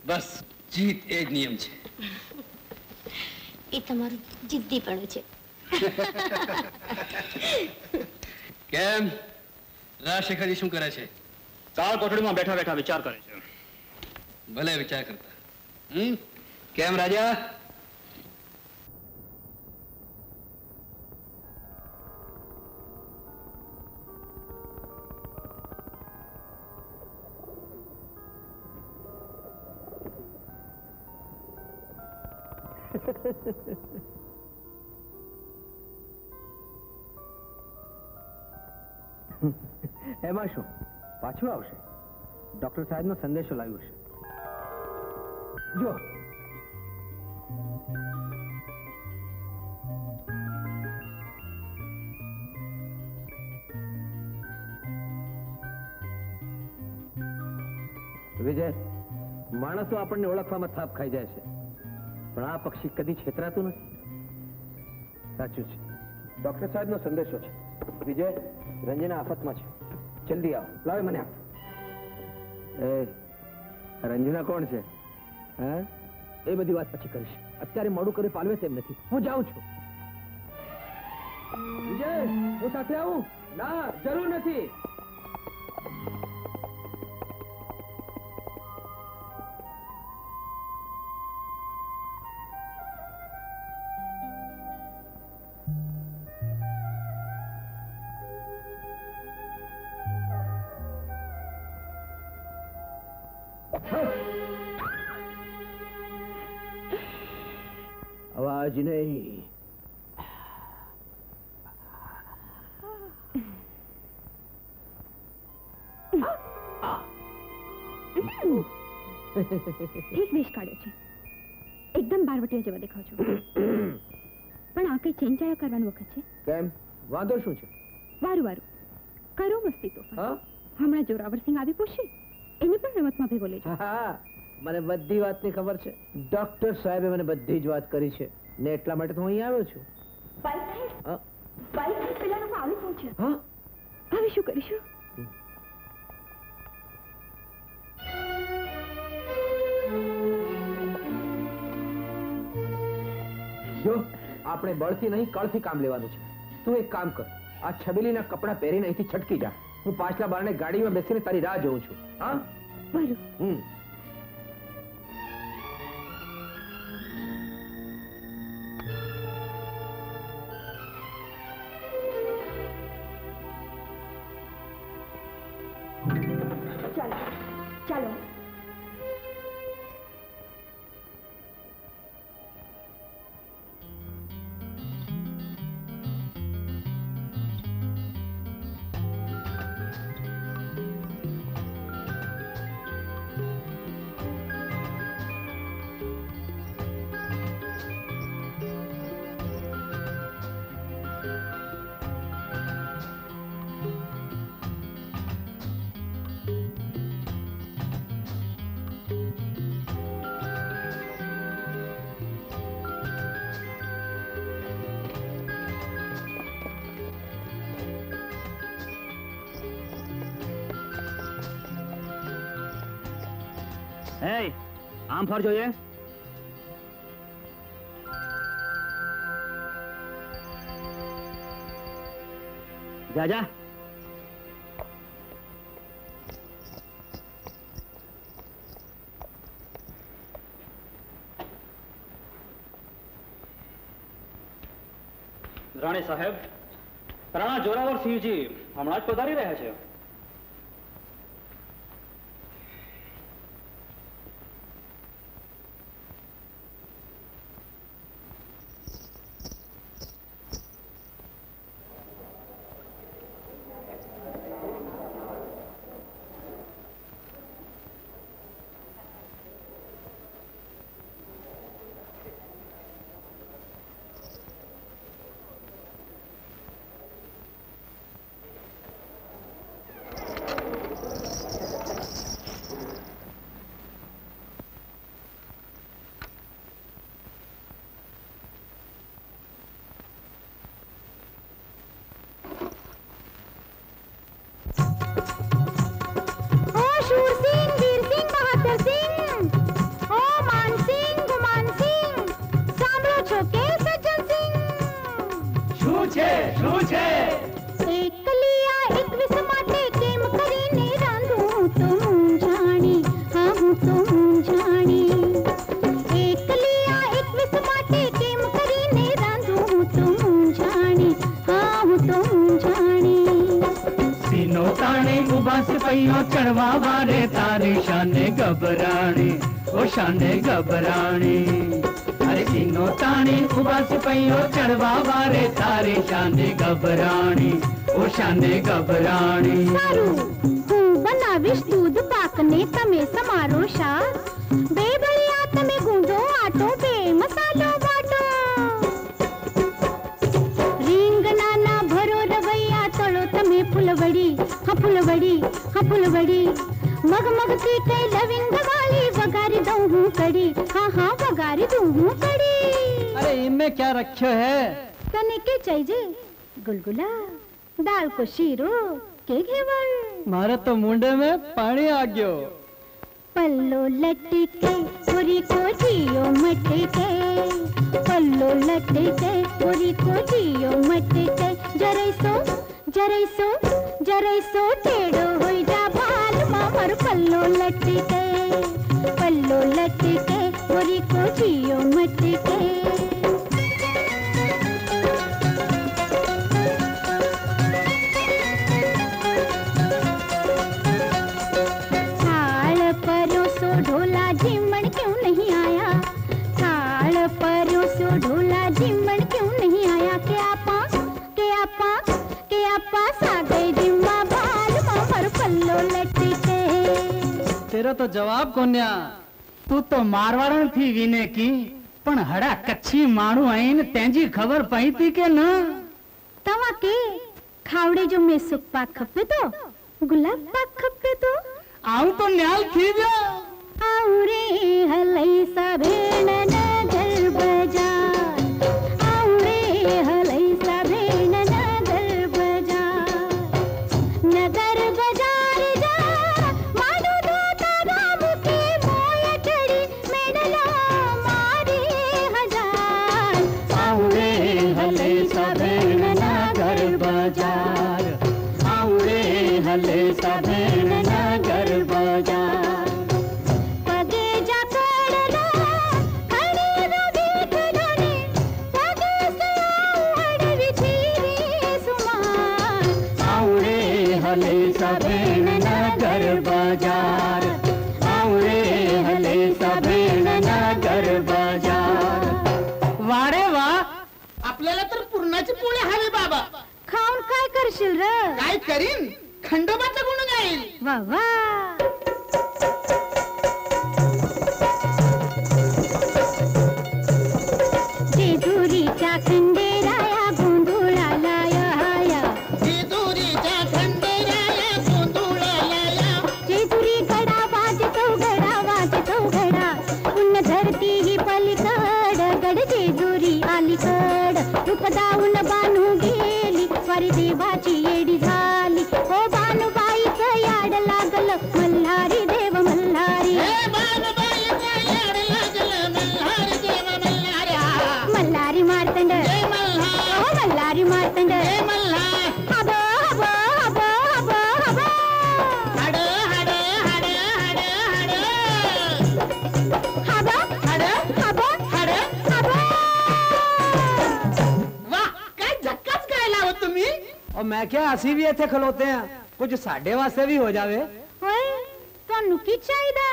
बस जीत ए नियम छे। એ તમારું જિદ્દીપણું છે. કેમ રાશેખરી શું કરે છે? તાળ કોઠડીમાં બેઠા બેઠા વિચાર કરે છે. ભલે વિચાર કરતા. હમ કેમ રાજા? એમાં શું પાછું આવશે? ડોક્ટર સાહેબનો સંદેશો લાવ્યો છે. જો વિજય, માણસો આપણને ઓળખવામાં થાપ ખાઈ જાય છે, પણ આ પક્ષી કદી છેતરાતું નથી. સાચું છે, ડોક્ટર સાહેબનો સંદેશો છે. વિજય, રંજના આફતમાં છે, જલ્દી આવો. લાવે મને આપ. એ રંજના કોણ છે? હા, એ બધી વાત પછી કરીશ. અત્યારે મોડું કરી પાલવે તેમ નથી. હું જાઉં છું. વિજય, હું સાથે આવું? ના, જરૂર નથી. आवाज नहीं। ठीक वेश काढ्यो छे, एकदम बारवटिया जेवा देखाओ छो, पण आ कई चेंचायो करवानो वखत छे। केम वांदो शुं छे? वारू वारू करो मस्ती तो हां। हमणा जोरावर सिंह आवी पहुंचे, એને પણ રમતમાં ભેગો લે છે. હા, મને બધી વાતની ખબર છે. ડોક્ટર સાહેબે મને બધી જ વાત કરી છે ને એટલા માટે તો હું અહીં આવ્યો છું. ભાઈ સાહેબ, ભાઈ સાહેબ પેલા લોકો આવી પહોંચ્યા. હા, હવે શું કરીશું? જો આપણે બળથી નહીં કળથી કામ લેવાનું છે. તું એક કામ કર, આ છબીલીના કપડાં પહેરીને અહીંથી છટકી જા. હું પાછલા બારણે ગાડીમાં બેસીને તારી રાહ જોઉં છું. હા બરાબર. હમ ચાલો ચાલો. આમ ફર જોઈએ. જા જા. રાણી સાહેબ, રાણા જોરાવર સિંહજી હમણાં જ પધારી રહ્યા છે. रूझे रूझे एक लिया एक विस्माते केम करीने रांधू तुम जानी हम तुम जानी एक लिया एक विस्माते केम करीने रांधू तुम जानी हम तुम जानी सीनो ताने उबास पयो चढ़वा वारे तारे शाने घबराने ओ शाने घबराने सीनो ताने उबास पयो चढ़वा वारे तारे शाने घबराणी ओ शाने घबराणी सारू हूँ बनाविश दूध पाकने तमे समारो शाह बेबड़िया तमे गूंदो आटो बे मसालो बाटो रिंगना ना भरो रवैया तोड़ो तमे फुलवड़ी हाँ फुलवड़ी हाँ फुलवड़ी मग मगती कई लविंग वाली वगारी दो हूँ कड़ी हाँ हाँ वगारी दो हूँ कड़ी अरे इनमें क्या रखो है तने के चाहिए गुलगुला दाल को शीरो के घेवर मारा तो मुंडे में पानी आ गयो पल्लो लटके पूरी को जियो मटके पल्लो लटके पूरी को जियो मटके जरे सो जरे सो जरे सो टेढ़ो हो जा पर पल्लो लटके पल्लो लटके पूरी को जियो मटके थाल परो सो ढोला जिम्मन क्यों नहीं आया थाल परो सो ढोला जिम्मन क्यों नहीं आया क्या पास क्या पास क्या पास आ गई जिम्मा बाल मां पर पल्लो लटके तेरा तो जवाब कोन्या तू तो मारवारण थी विने की पण हड़ा कच्ची मारू आईन तेंजी खबर पई थी के ना तवा के खावड़े जो में सुख पाक खपे तो गुलाब पाक खपे तो आऊ तो न्याल थी जा आऊ रे हलई सा भेण नगर बाजार आऊ रे हलई सा भेण नगर बाजार नगर बाजार जा ले सभेन नगर बाजार पगे जा करला खड़े रवि खड़ने पगे से आड़ विचीरी सुमान आउरे हले सभेन नगर बाजार आउरे हले सभेन नगर बाजार वारे वा आपल्याला तर पूर्णाची पोळी हवी बाबा खाऊन काय करशील र काय करीन खंडोबाचा गुण गाईल वाह वाह जेजुरीचा खंडेराया गोंधुळा लाया हाया जेजुरीचा खंडेराया गोंधुळा लाया जेजुरी गडा वाजतो गडा वाजतो गडा उन धरती ही पलीकड गड जेजुरी अलीकड रूपदाऊन बानू गेली वारी देवाची येडी झाली मल्हारी देव मल्हारी मल्हारी मार्तंड मल्हारी मार्तंड वाह काय झक्काच गायला हो तुम्ही और मैं क्या हसी भी ऐसे खलोते हैं कुछ साढ़े वास्ते भी हो जावे नुकी चाहिदा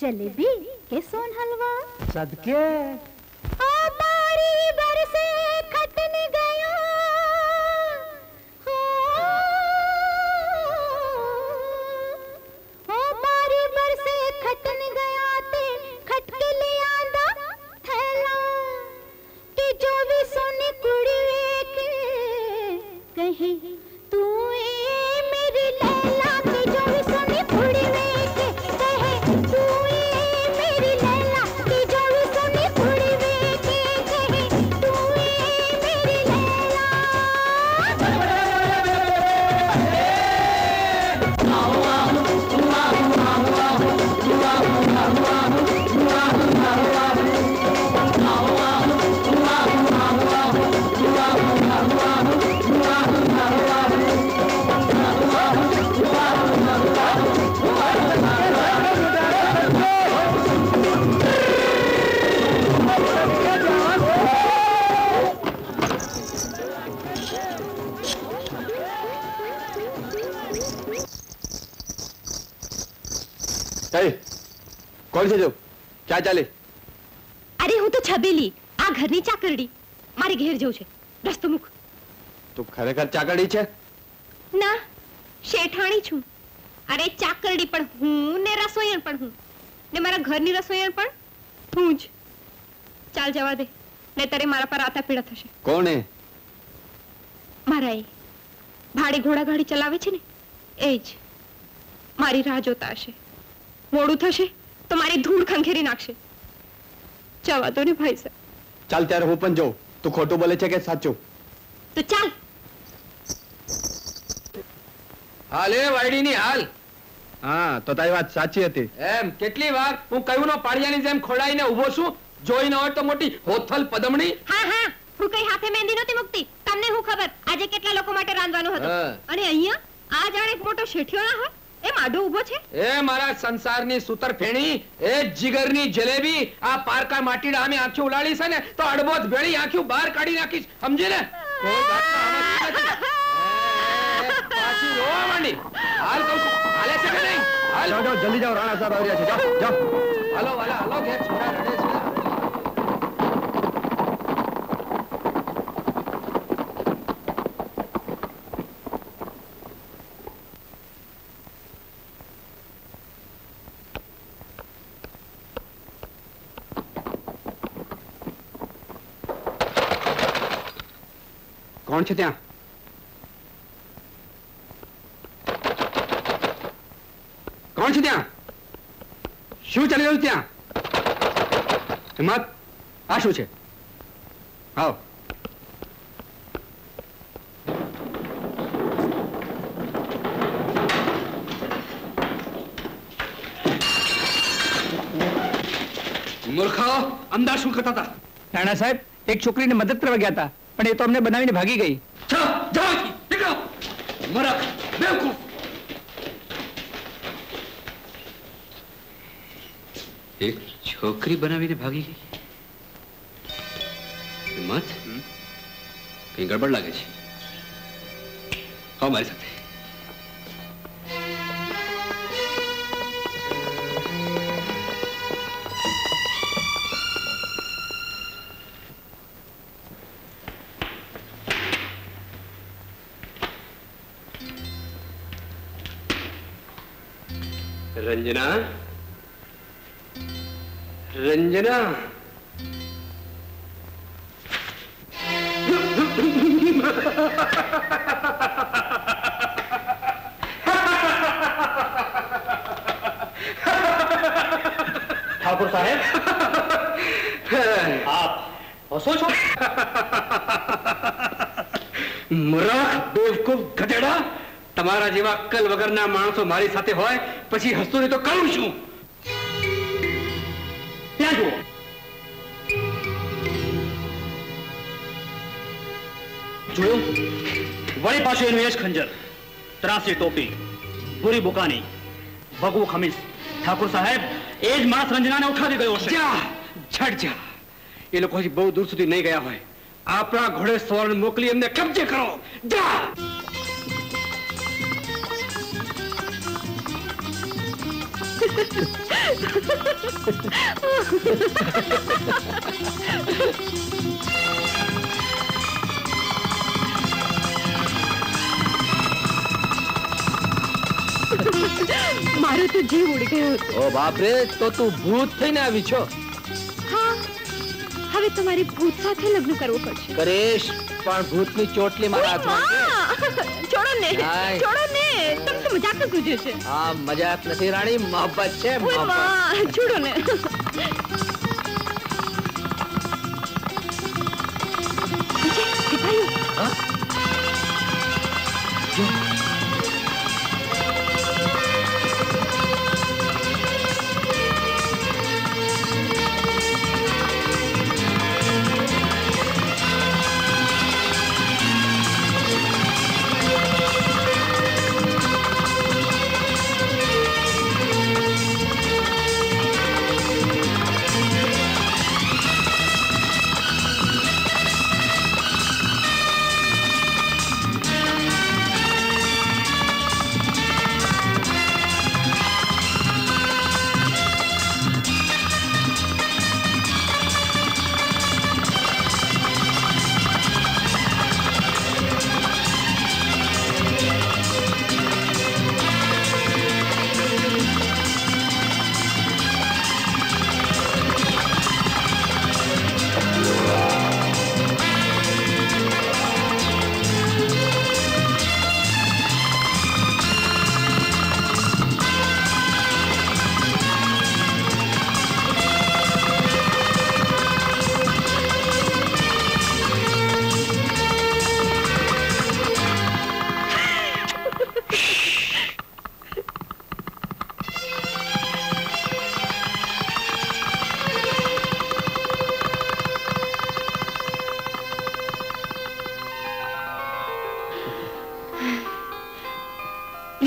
जलेबी के सोन हलवा सदके ओ बारी बरसे खटन गया ओ बारी बरसे खटन गया ते खटके ले आंदा थैला कि जो भी सोने कुड़ी के कहे तू ए मेरी लैला कि जो भी सोने कुड़ी Wow. कौन से जो क्या चाले? अरे हूँ तो छबेली आ घर नी चाकरडी मारे घेर जव छे रस्तो मुख। तू खरेखर चाकरडी छे? ना शेठाणी छू। अरे चाकरडी पण हूँ ने रसोईण पण हूँ ने मारा घर नी रसोईण पण तू ज। चाल जवा दे ने तारे मारा पर आता पीड़ा थशे। कोण है? मारा ए भाड़े घोड़ा गाड़ी चलावे छे ने एज मारी राह जोता हशे। मोड़ू थशे तो मारी धूल खंखेरी नाखशे। जवा दो ने भाई साहब। चाल त्यार हूँ पण जाऊँ। तू खोटू बोले छे के साचू? तो चल हाले वाईडी नी हाल। हाँ तो तारी वात साची हती एम। केटली वार हूँ कयूं नो पाड़ियानी जेम खोड़ाईने ऊभो छुं जोईने होय तो मोटी होथल पदमणी। हाँ हाँ हूँ कई हाथे मेहंदी नोती मुकती तमने हूँ खबर आजे केटला लोको माटे रांधवानो हतो। अने अहींया आ जाणे एक मोटो शेठियो ना होय ए माडो ऊभो छे। ए मारा संसारनी सुतरफेणी ए जिगरनी जलेबी आ पारका माटीडा में आंखी उलाड़ी छे ने तो अड़बोत भेड़ी आंखी बाहर काढी नाखीश समझे ने। कोई बात ना ए पाछी रोवा मांडी हाल कहू छू हाले छे के नहीं हाल। जाओ जाओ जल्दी जाओ राणा साहब आवरिया छे जाओ जाओ। हालो वाला हालो के छोरा रडे छे। कौन छे त्यां? कौन छे त्यां? शू चली रह्युं त्यां? हिम्मत आ शू छे? आओ मूर्खाओ अंदाज शू करता था? राणा साहेब एक छोकरी ने मदद करवा गया था पर ये तो हमने बनाई नहीं भागी गई। जा जा निकलो मरा बेवकूफ। एक छोकरी बनावी ने भागी गई। हिम्मत कहीं गड़बड़ लगे छे। आओ मारी साथे। रंजना रंजना ठाकुर साहेब आप सोचो मुराख बेवकूफ गधेड़ा तमारा जेवा अक्कल वगरना माणसो मारी साथे होय पछी हसतो ने तो करूं छूं। त्यां जुओ जुओ वरी पाछो एनु एज खंजर त्रासी टोपी भूरी बुकानी भगवो खमीस। ठाकुर साहेब एज माणस रंजना ने उठावी गयो छे। जा झट जा ए लोको हजी बहुत दूर सुधी नहीं गया होय। आपणा घोड़े सवारने मोकली एमने कब्जे करो। जा मारो तो जीव उड़ गयो। ओ बाप रे तो तू भूत थईने आवी छो? हाँ हवे तुम्हारी भूत साथे लग्न करवो पड़शे। करेश पण भूतनी चोटली मारा हाथमां। छोड़ो ने छोड़ो ने तुम तो मजाक कर गुजे छे। हां मजाक नथी राणी मोहब्बत छे मोहब्बत। छोड़ो ने सिपाही। हां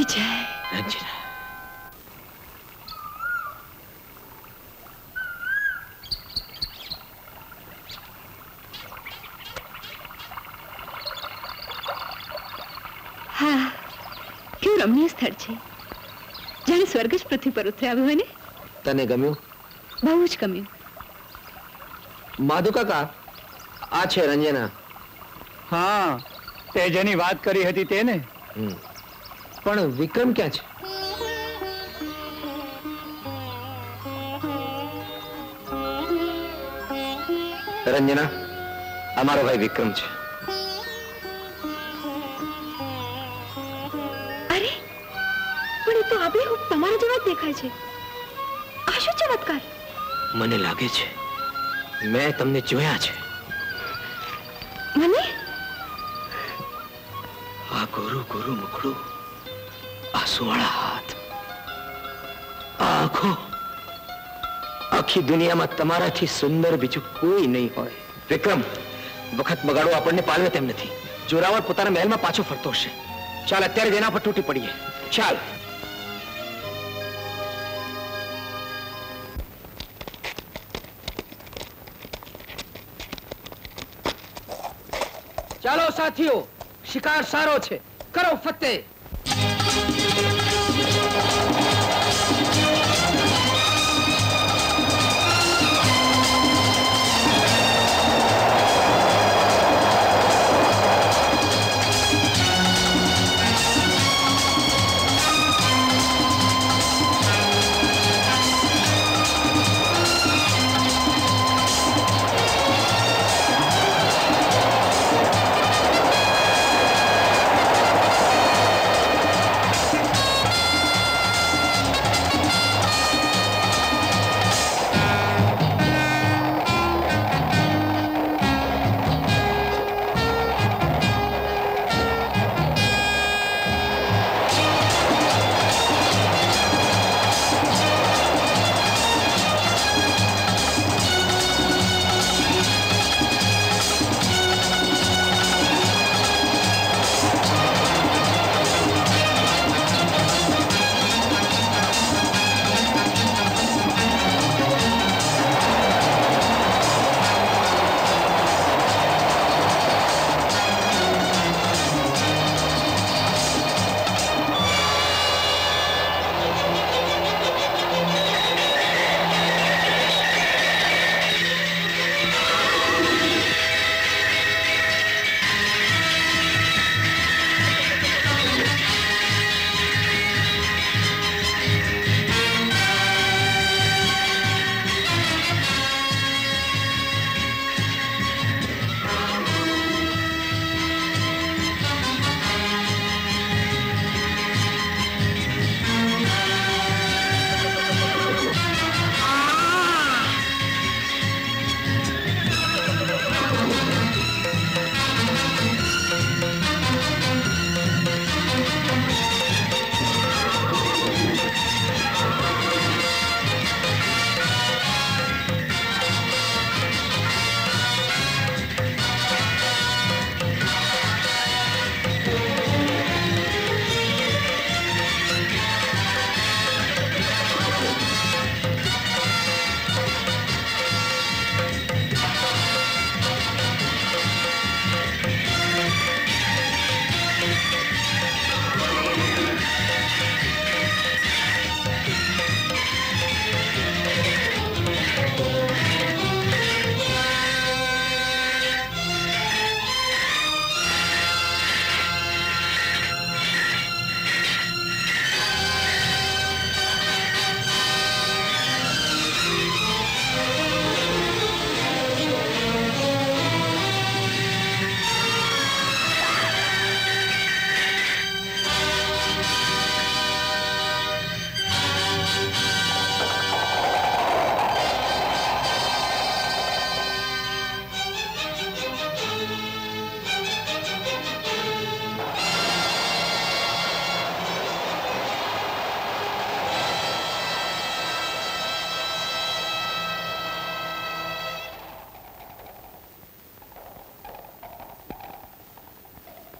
जय। रंजना, हाँ क्यों रमणीय स्थल छे जाने स्वर्गज पृथ्वी पर उतरे आव्यो होय ने। तने गम्यो? बहुज गम्यो। माधु काका आ छे रंजना। हाँ ते जेनी बात करी हती तेने। पण विक्रम क्या छे? रंजना अमारो भाई विक्रम छे। अरे पण तो अभी हूँ तमारा जेवा देखाय छे। आशु चमत्कार मने लागे छे मैं तमने जोया छे। मने आ गोरू गोरू मुखड़ू आसुवाड़ा हाथ आँखो आखी दुनिया में तमारा थी सुंदर बीजू कोई नहीं होय। विक्रम वक्त बगाड़ो आपने पालवे तेम नहीं। जोरावर पोताना महल में पाछो फरतो हशे। चाल अत्यारे देना पर तूटी पड़ी है। चाल चालो साथियों शिकार सारो छे करो फतेह।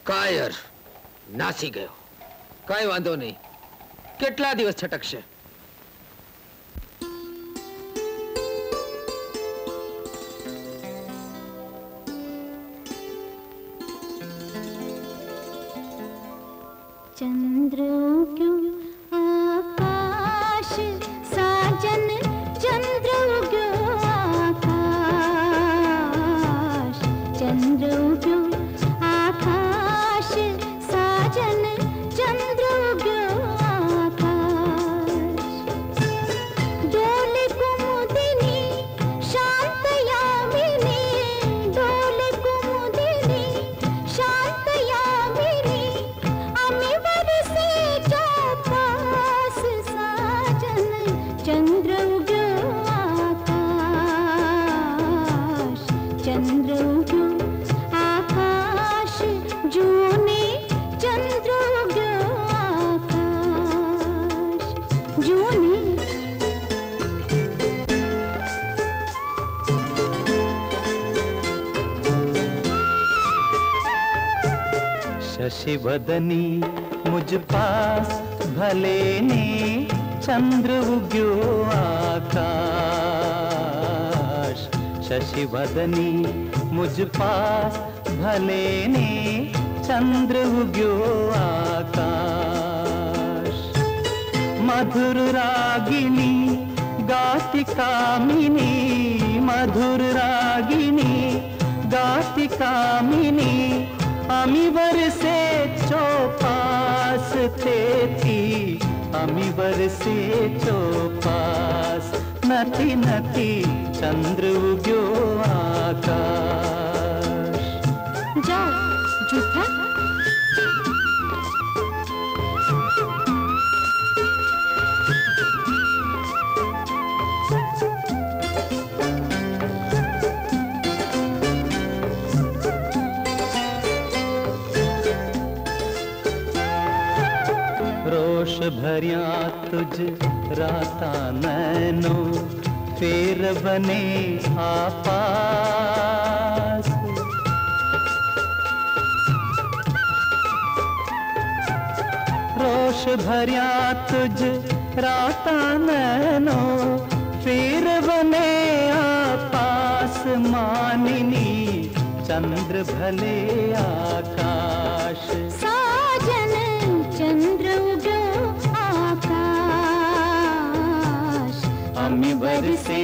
कायर नासी गयो કાંઈ વાંધો નહીં. કેટલા દિવસ છટકશે? बदनी मुझ पास भले ने चंद्र उग्यो आकाश, शशि बदनी मुझ पास भले ने चंद्र उग्यो आकाश। मधुर रागिनी गाति कामिनी, मधुर रागिनी गाति कामिनी, अमी बरसे चौपास थे थी, अमी बरसे चौपास, नथी नथी चंद्र उग्यो आकाश। जाओ जूठा भरिया तुझ राता नैनो, फेर बने आपास, रोष भरिया तुझ राता नैनो, फेर बने आपास, मानिनी चंद्र भले आकाश, साजन चंद्र अमी बरसे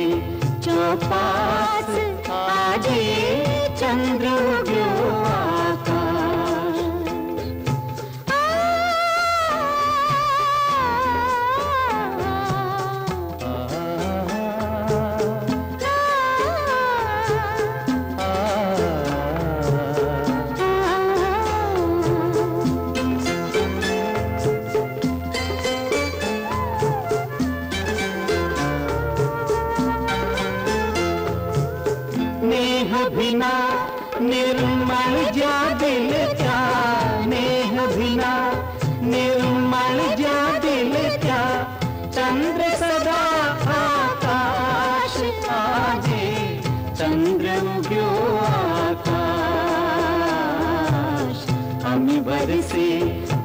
चौपास, आजे चंद्र उग्यो आकाश। बिना निर्मल जा दिल क्या, नेह बिना निर्मल जा दिल क्या, चंद्र सदा आकाश, आजे चंद्र उग्यो आकाश, अमी बरसे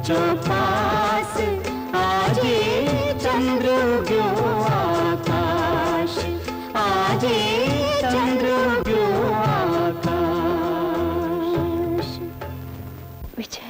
चौपास, आजे चंद्र उग्यो आकाश, आजे चंद्र उग्यो आकाश। विजय,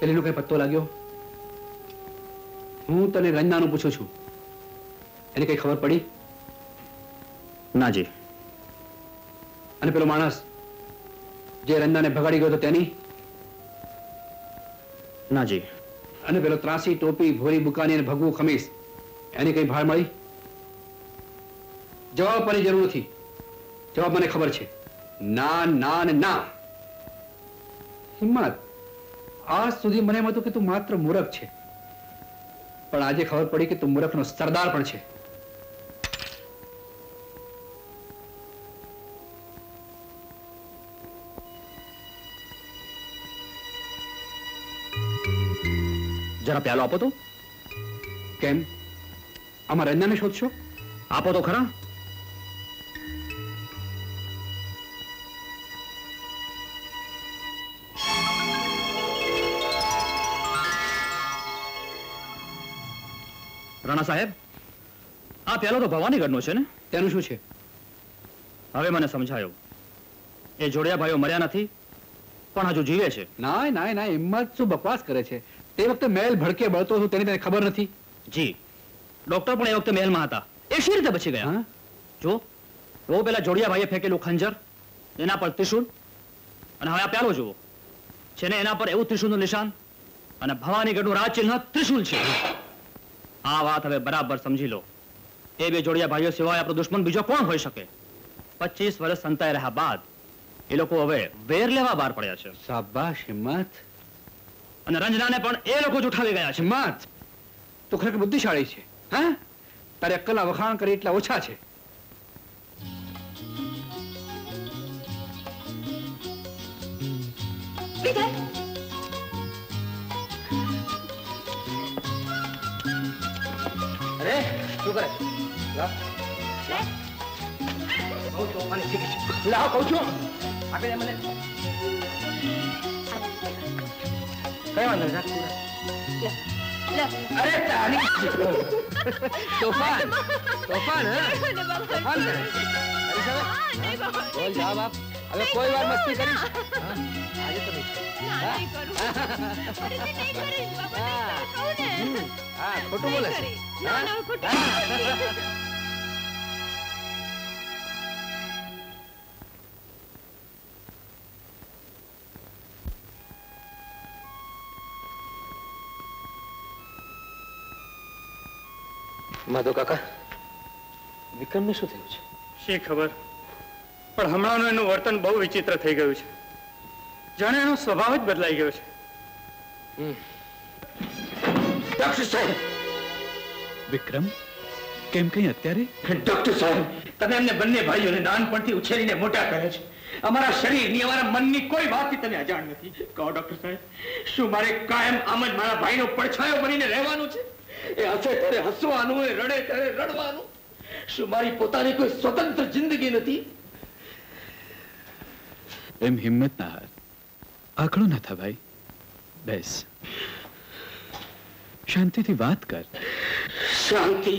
પેલીનો કઈ પત્તો લાગ્યો? હું તને રંજનાનું પૂછું છું, એને કઈ ખબર પડી? ના જી. અને પેલો માણસ જે રંજનાને ભગાડી ગયો તો તેની? ના જી. અને પેલો ત્રાસી, ટોપી, ભોરી બુકાની અને ભગવું ખમીસ, એની કઈ ભાળ મળી? જવાબ આપવાની જરૂર નથી, જવાબ મને ખબર છે. ना ना ना हिम्मत आज सुधी मने मतो कि तू मात्र मूर्ख छे पण आजे खबर पड़ी कि तू मूर्ख नो सरदार पण छे। जरा प्यालो आपो तो केम आमा रंजना ने शोधशो आपो तो खरा। राणा साहेब आ प्यालो तो भवानीगढ़ नो छे ने तेनु शू छे? हवे मने समझायो ए जोड़िया भाईओ मर्या नथी पण हजू जीवे छे। नाय नाय नाय हिम्मत शू बकवास करे छे ते वक्त महल भड़के बळतो हतो तेनी तने खबर नथी। जी डॉक्टर पण ए वक्त महल में हता ए शी रीते बची गया? हां जो वो पेला जोड़िया भाईए फेंकेलू खंजर एना पर त्रिशूल अने हवे आ प्यालो जुओ छे ने एना पर एवुं त्रिशूलनुं निशान अने भवानीगढ़नुं राजचिन्ह त्रिशूल छे। आ बात हवे बराबर समझी लो ए बे जोड़िया भाईओ सिवाय आपणो दुश्मन बीजो कोण होई शके। पच्चीस वर्ष संताय रह्या बाद ए लोको हवे वेर लेवा बाहर पड्या छे। शाबाश हिम्मत अने रंजनाने पण ए लोको ज उठावी गया छे। हिम्मत तू खरेखर बुद्धिशाળી छे। हां तारे अक्कल वखाण करे એટલા ઓછા છે। વિજય तू करे ला ला ओ तो माने ठीक है ला कहू छु आके मैंने कई वांदो जा ला ला अरे तानी तूफान तूफान है तूफान है अरे साहब नहीं बाबा बोल जा बाप अबे कोई बार मस्ती करी आज तो नहीं करूं अरे नहीं करे बाबा कौन है? हां खोटू बोले ना ना खोटू माधो काका विक्रम ने શું થયું છે? શી ખબર પણ હમણાંનું એનું વર્તન બહુ વિચિત્ર થઈ ગયું છે જાણે એનો સ્વભાવ જ બદલાઈ ગયો છે। ડોક્ટર સાહેબ विक्रम केम कहीं अत्यारे? डॉक्टर साहब तमे अमने बन्ने भाईओने नानपणथी उछेरीने मोटा कर्या छे अमारा शरीरनी अमारा मननी कोई वातथी तमे अजाण नथी। कहो डॉक्टर साहब शुं मारे कायम आम ज मारा भाईनो परछायो बनीने रहेवानुं छे? ए हसे त्यारे हसवानुं ए रडे त्यारे रडवानुं शुं मारी पोतानी कोई स्वतंत्र जिंदगी नथी? एम हिम्मत ना हार आकड़ो न था भाई बेस शांति थी बात कर। शांति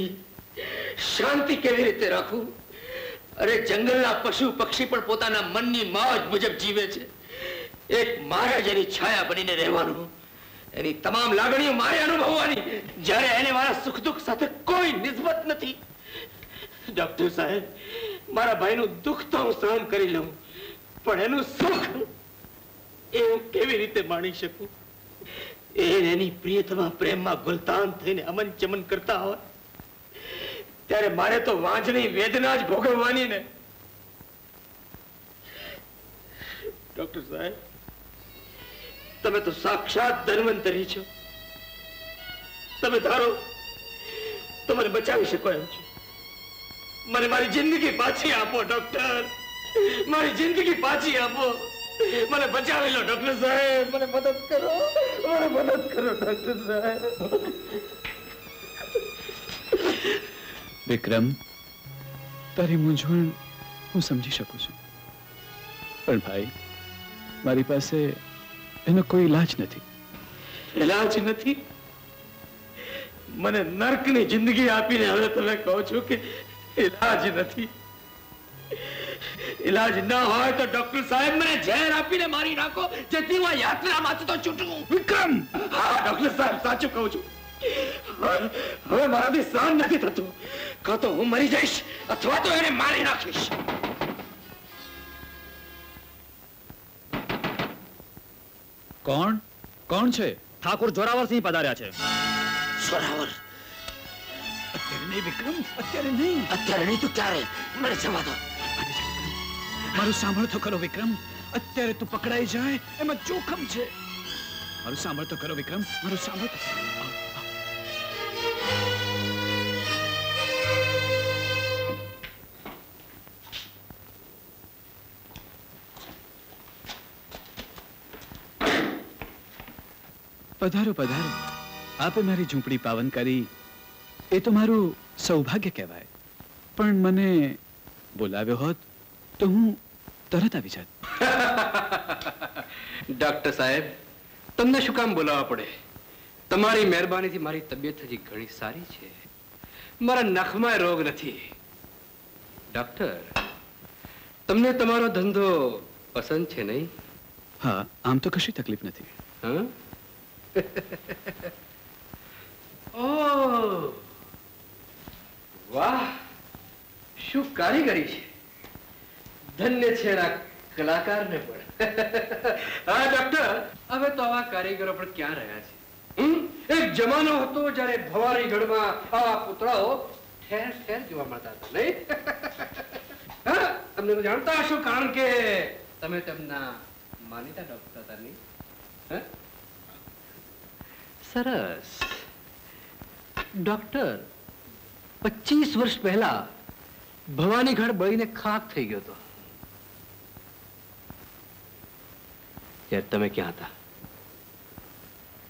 शांति केवी रीते राखू? अरे जंगलना पशु पक्षी पण पोताना मननी मौज मुजब जीवे छे। एक महाराजानी छाया बनीने रहेवानुं एनी तमाम लागणीओ मारे अनुभववानी जारे एने मारा सुख दुख साथे कोई निस्बत नथी। डॉक्टर साहेब मारा भाईनु दुख तो हूँ सहन करी लऊं पण एनु सुख ए हूँ केवी रीते माणी शकूं? एनी प्रियतमा प्रेम में गुलतान थईने अमन चमन करता हो त्यारे मारे तो वांझनी वेदना ज भोगववानी ने। डॉक्टर साहेब तमे तो साक्षात धन्वंतरी छो तमे धारो तो मने बचावी शको एम छो। मने मारी जिंदगी पाछी आपो डॉक्टर मारी जिंदगी पाछी आपो મને બચાવી લો ડોક્ટર સાહેબ મને મદદ કરો મને મદદ કરો ડોક્ટર સાહેબ। વિક્રમ તારી મૂંઝવણ હું સમજી શકું છું પણ ભાઈ મારી પાસે એનો કોઈ ઈલાજ નથી। ઈલાજ નથી? મને નર્કની જિંદગી આપીને હવે તમે કહો છો કે ઈલાજ નથી? इलाज न हो तो डॉक्टर साहब मैंने जहर आपीने मारी नाखो जेथी वा यात्रा माथी तो छूटूं। विक्रम हां डॉक्टर साहब साचुं कहूं छुं हवे माराथी सहन नथी थतुं कां तो हूँ मरी जईश अथवा तो एने मारी नाखीश। कोण कोण छे? ठाकुर जोरावर सिंह पधार्या छे। जोरावर अत्यारे नहीं विक्रम अत्यारे नहीं अत्यारे नहीं तो क्यारे मने जवा दो। મારું સાંભળ તો કરો વિક્રમ, અત્યારે તું પકડાઈ જાય એમાં જોખમ છે. મારું સાંભળ તો કરો વિક્રમ, મારું સાંભળ તો. પધારો પધારો, આપે મારી ઝૂંપડી પાવન કરી એ તો મારું સૌભાગ્ય કહેવાય, પણ મને બોલાવ્યો હોત તો હું તરત આવી જાત. ડોક્ટર સાહેબ, તમને શું કામ બોલાવવા પડે? તમારી મહેરબાનીથી મારી તબિયત હજી ઘણી સારી છે, મારા નખમાં રોગ નથી. ડોક્ટર, તમને તમારો ધંધો પસંદ છે નહીં? હા, આમ તો કશી તકલીફ નથી. હા? ઓહ, વાહ, શું કારીગરી છે! ધન્ય છે આ કલાકારને પણ. હા ડોક્ટર, હવે તો આવા કારીગરો પણ ક્યાં રહ્યા છે? એક જમાનો હતો જ્યારે ભવાનીગઢમાં આવા પુતળાઓ ઠેર ઠેર જોવા મળતા હતા નહીં? હા, તમને તો જાણતા હશો કારણ કે તમે તેમના માનીતા ડોક્ટર હતા નહીં? હા, સરસ. ડોક્ટર, પચીસ વર્ષ પહેલા ભવાનીગઢ બળીને ખાખ થઈ ગયો હતો. યાર, તમે ક્યાં હતા?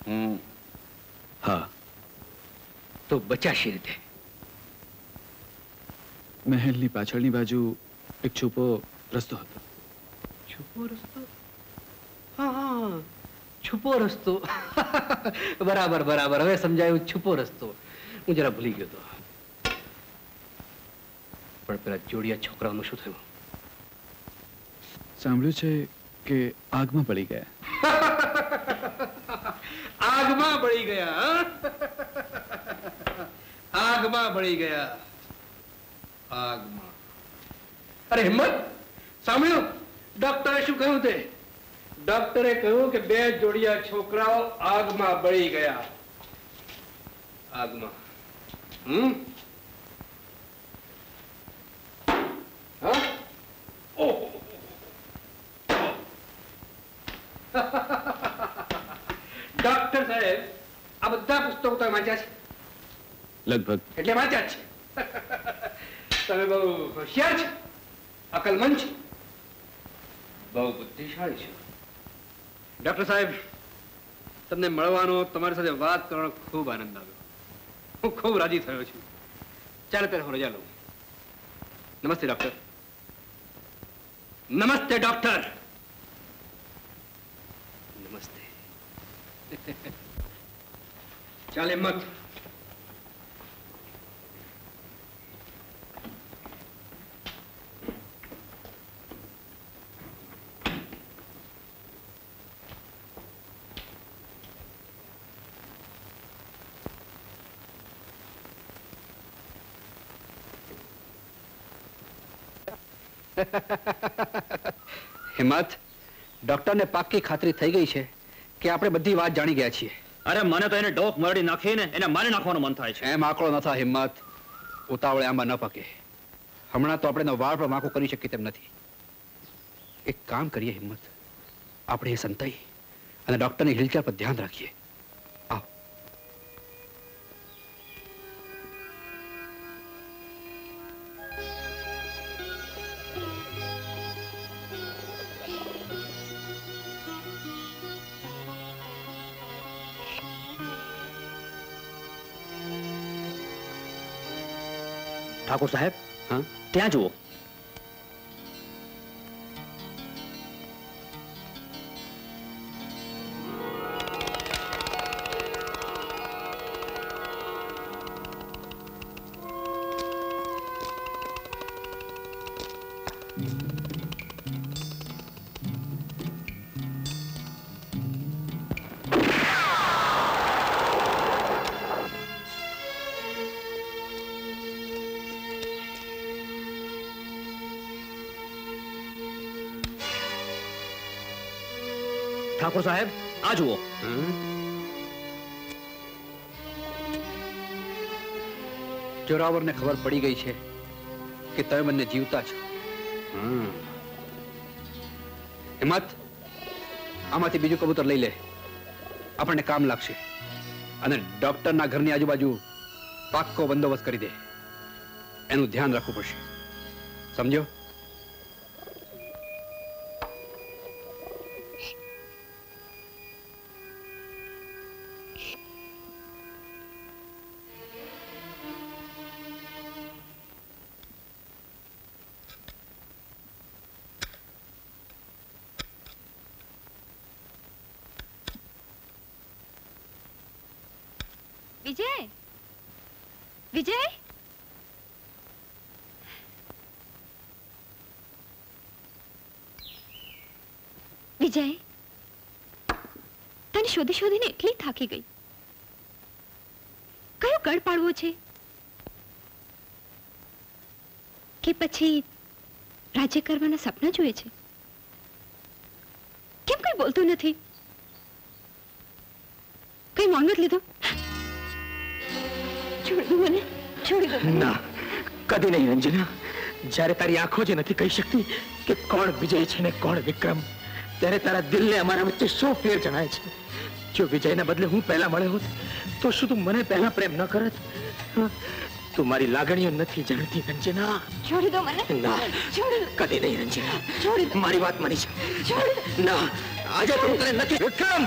હમ, હા. તો બચાશી રીતે મહેલની પાછળની બાજુ એક છુપો રસ્તો હતો. છુપો રસ્તો? હા હા, છુપો રસ્તો. બરાબર બરાબર, હવે સમજાયું. છુપો રસ્તો હું જરા ભૂલી ગયો હતો. પણ પેલા જોડિયા છોકરાઓનું શું થયું? સાંભળ્યું છે કે આગમાં પડી ગયા. આગમાં પડી ગયા? આગમાં પડી ગયા, આગમાં. અરે હિંમત, સાંભળ્યું ડોક્ટરે શું કહ્યું તે? ડોક્ટરે કહ્યું કે બે જોડિયા છોકરાઓ આગમાં બળી ગયા. આગમાં? હમ. હા? ઓહો, ડોક્ટર સાહેબ, આ બધા પુસ્તકો તમે વાંચ્યા છે? લગભગ. એટલે વાંચ્યા છે. તમે બહુ હોશિયાર છો, અકલમંદ છો, બહુ બુદ્ધિશાળી છો. ડોક્ટર સાહેબ, તમને મળવાનો, તમારી સાથે વાત કરવાનો ખૂબ આનંદ આવ્યો. હું ખૂબ રાજી થયો છું. ચાલો ત્યારે હું રજા લઉં. નમસ્તે ડોક્ટર. નમસ્તે ડોક્ટર. નમસ્તે. ચાલે મત. હિંમત, ડોક્ટરને પાક્કી ખાતરી થઈ ગઈ છે કે આપણે બધી વાત જાણી ગયા છીએ. અરે મને તો એને ડોક મરડી નાખીને એને મારી નાખવાનું મન થાય છે. એમ આંકડો ન થાય હિંમત, ઉતાવળે આમાં ન પાકે. હમણાં તો આપણે એનો વાળ પણ વાંકો કરી શકીએ તેમ નથી. એક કામ કરીએ હિંમત, આપણે એ સંતાઈ અને ડોક્ટરની હિલચાલ પર ધ્યાન રાખીએ. ઠાકોર સાહેબ, હા, ત્યાં જુઓ. ઠાકોર સાહેબ, આ જુઓ. જોરાવરને ખબર પડી ગઈ છે કે તમે બંને જીવતા છો. હિંમત, આમાંથી બીજું કબૂતર લઈ લે, આપણને કામ લાગશે. અને ડોક્ટરના ઘરની આજુબાજુ પાક્કો બંદોબસ્ત કરી દે, એનું ધ્યાન રાખવું પડશે. સમજો? विजय, विजय, विजय, तने शोधी शोधी ने इतनी थाकी गई, कयो गड़ पाड़वो छे, के पछी राज्य करवाना सपना जोए छे, केम कोई बोलतुं नथी, कई मौन मत लीधो. छोड़ दो मने, छोड़ दो मने. ना, कदी नहीं रंजना. जारे तारी आँखों जे नथी कही सकती कि कौन विजय छे ने कौन विक्रम, तेरे तारा दिल ने हमारा बच्चे सौ फेर जनाए छे. जो विजय ना बदले हूँ पहला मरे होत, तो शुद्ध मने पहला प्रेम ना करत. तुम्हारी लागणियों नथी जानती रंजना. छोड़ दो मने. ना, कदी नहीं रंजना. छोड़ दो. हमारी बात मानी छे. ना, आजा तुम तेरे नथी विक्रम.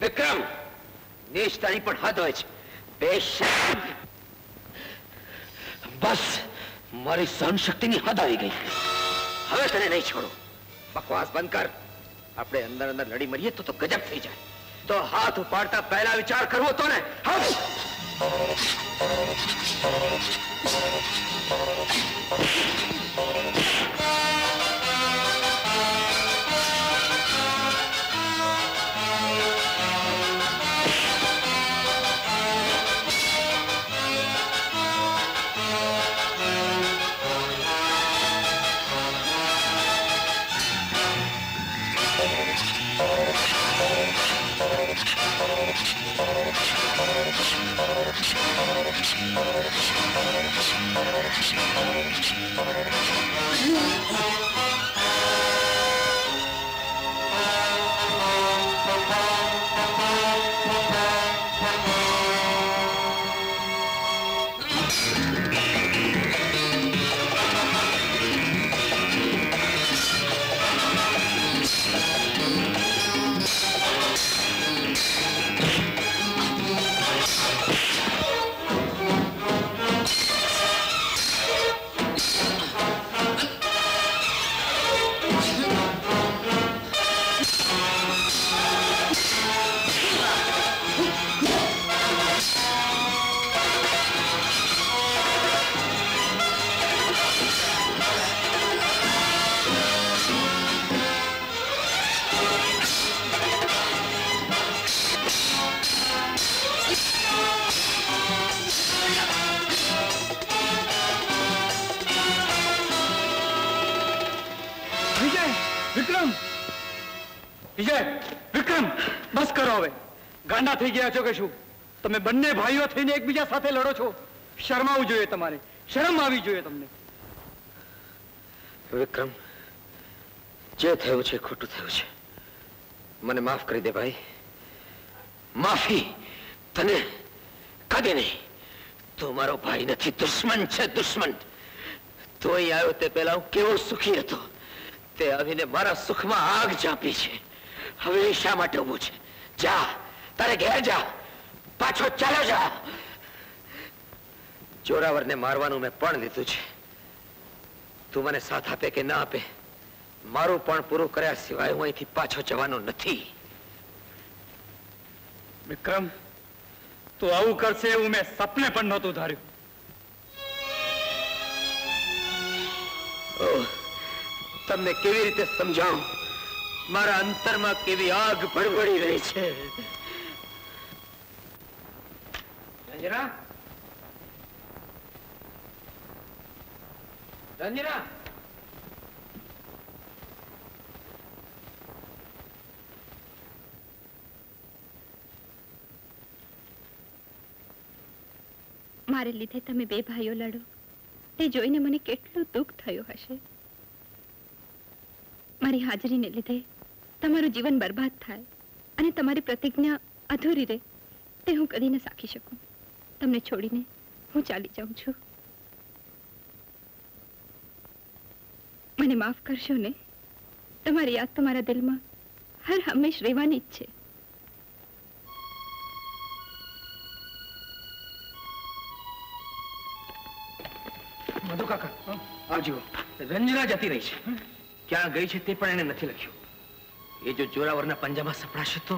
विक्रम, नेश तारी पर हद होए छे. बेशर्म. बस, मारी सहन शक्ति नी हद आई गई. हवे तने नहीं छोड़ो. बकवास बंद कर. अपने अंदर अंदर लड़ी मरिए तो तो गजब थी जाए. तो हाथ उपाड़ता पहला विचार करवो तो ने. हम. તમે બંને ભાઈઓ થઈને એકબીજા સાથે લડો છો. શરમાવું જોઈએ તમારે. શરમ આવી જોઈએ તમને. વિક્રમ, જે થયું છે ખોટું થયું છે. મને માફ કરી દે ભાઈ. માફી તને કદી નહીં. તું મારો ભાઈ નથી, દુશ્મન છે દુશ્મન. તોય આવ્યો તે પહેલા હું કેવો સુખી હતો. તે આવીને મારા સુખમાં આગ ચાંપી છે. હવે શા માટે ઊભો છે? જા, તારે ઘેર જા. पाछो चलो जा. जोरावर ने मारवानू मैं पण लीधुं छे. तू मने साथ आपे के ना आपे, मारू पण पूरुं कर्या सिवाय हूँ अहींथी पाछो जवानो नथी. विक्रम, तू आवुं करशे एवुं मैं सपने पण नहोतुं धार्युं. ओ, तमने केवी रीते समजावुं. मारा अंतरमां केवी आग भड़बड़ी रही छे. रंजना, रंजना, મારે લીધે તમે બે ભાઈઓ લડો તે જોઈને મને કેટલું દુઃખ થયું હશે. મારી હાજરીને લીધે તમારું જીવન બરબાદ થાય અને તમારી પ્રતિજ્ઞા અધૂરી રહે તે હું કદી ન સાખી શકું. તમને છોડીને હું ચાલી જાઉં છું. મને માફ કરશો ને? તમારી યાદ તમારા દિલમાં હર હંમેશ રહેવાની જ છે. मधु काका आज रंजना जाती रही है क्या गई है ते पण एने नथी लख्यु ए जो जोरावरना पंजामा सपड़ाशे तो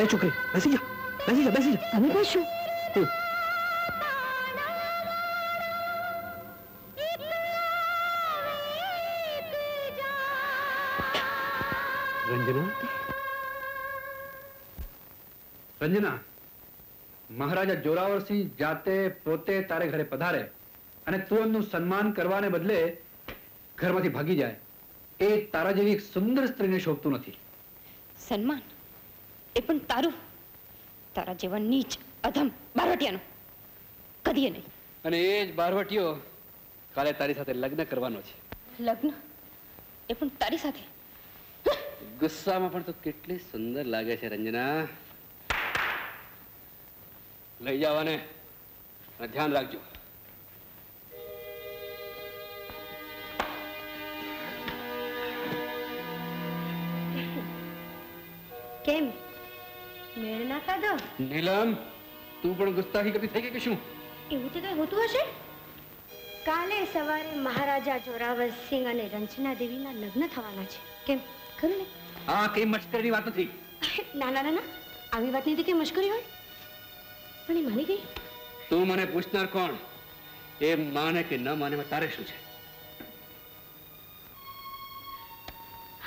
એ છોકરી બેસી જા, બેસી જા, બેસી જા. તમે બેસો. रंजना, रंजना, महाराजा जोरावर सिंह जाते पोते तारे घरे पधारे अने तू एमनुं सन्मान करवाने बदले घरमांथी भागी जाए ए तारा जेवी एक सुंदर स्त्रीने शोभतुं नथी। सन्मान ए पण तारुं, तारा जेवा नीच अधम बारवटियानो कदीए नहीं। अने ए ज बारवटियो काले तारी साथे लग्न करवानो छे। लग्न ए पण तारी साथे? गुस्सा में पण तो कितली सुंदर लागे छे रंजना। लई जावाने ध्यान राखजो। केम मेळ ना काढो? नीलम तू पण गुस्ताखी कभी थई के शुं? एवुं ते कई होतुं हशे। काले सवारे महाराजा जोरावर सिंह अने रंजना देवीना लग्न थवाना छे। केम खरु ने? आ कई मस्करीनी वात नथी। ना ना ना आवी वात नथी के मस्करी होय। पण ए मानी गई। तू मने पूछनार कोण? ए माने के न माने में तारे शुं छे?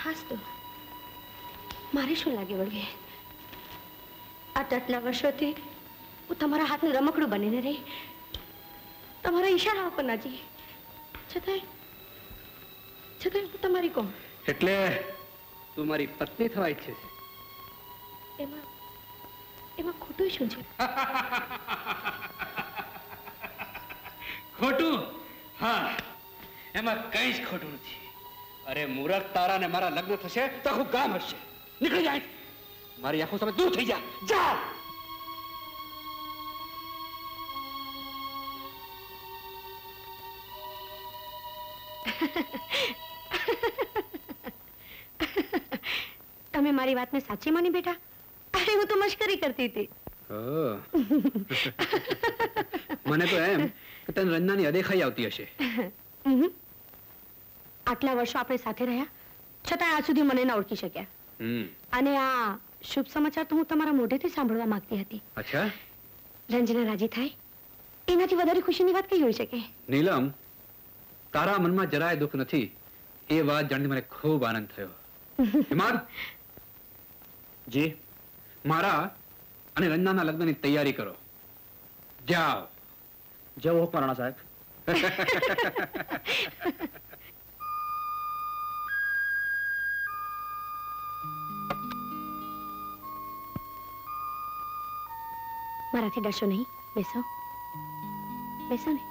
हास तो मारे शुं लागे वळगे? आ तटना वर्षोथी हूँ तमारा हाथनुं रमकड़ुं बनीने रही। तमारा इशारा पर ना जी छतांय छतांय हूँ तमारी कोण? एटले तू मारी पत्नी थवा इच्छे छे? एमा एमा खोटुं शुं छे? खोटुं? हाँ एमा कई ज खोटुं नथी। अरे मूरख तारा ने मारा लग्न थशे तो आखुं गाम हसशे। निकल जाए मारी आंखों से दूर थी जा, जा। तुम्हें मारी बात ने साची मानी बेटा? अरे वो तो मशकरी करती थी। मैंने तो एम कि तन रंजना ने अदेखाई आवती हशे। आटला वर्षो आपणे साथे रह्या छतां आज सुधी मने न ओळखी शक्या। अने आ शुभ समाचार तो हूँ तमारा मोढेथी सांभळवा मांगती हती। अच्छा? रंजना राजी थाय एनाथी वधारे खुशीनी वात कई होई शके? नीलम तारा मन में जराय दुख नथी ए वात जाणीने मने खूब आनंद थयो। हिम्मत जी मारा अने रंजनाना लग्ननी तैयारी करो। जाओ जाओ पराणा साहेब। माराथी डरशो नहीं, बेसो बेसो ने।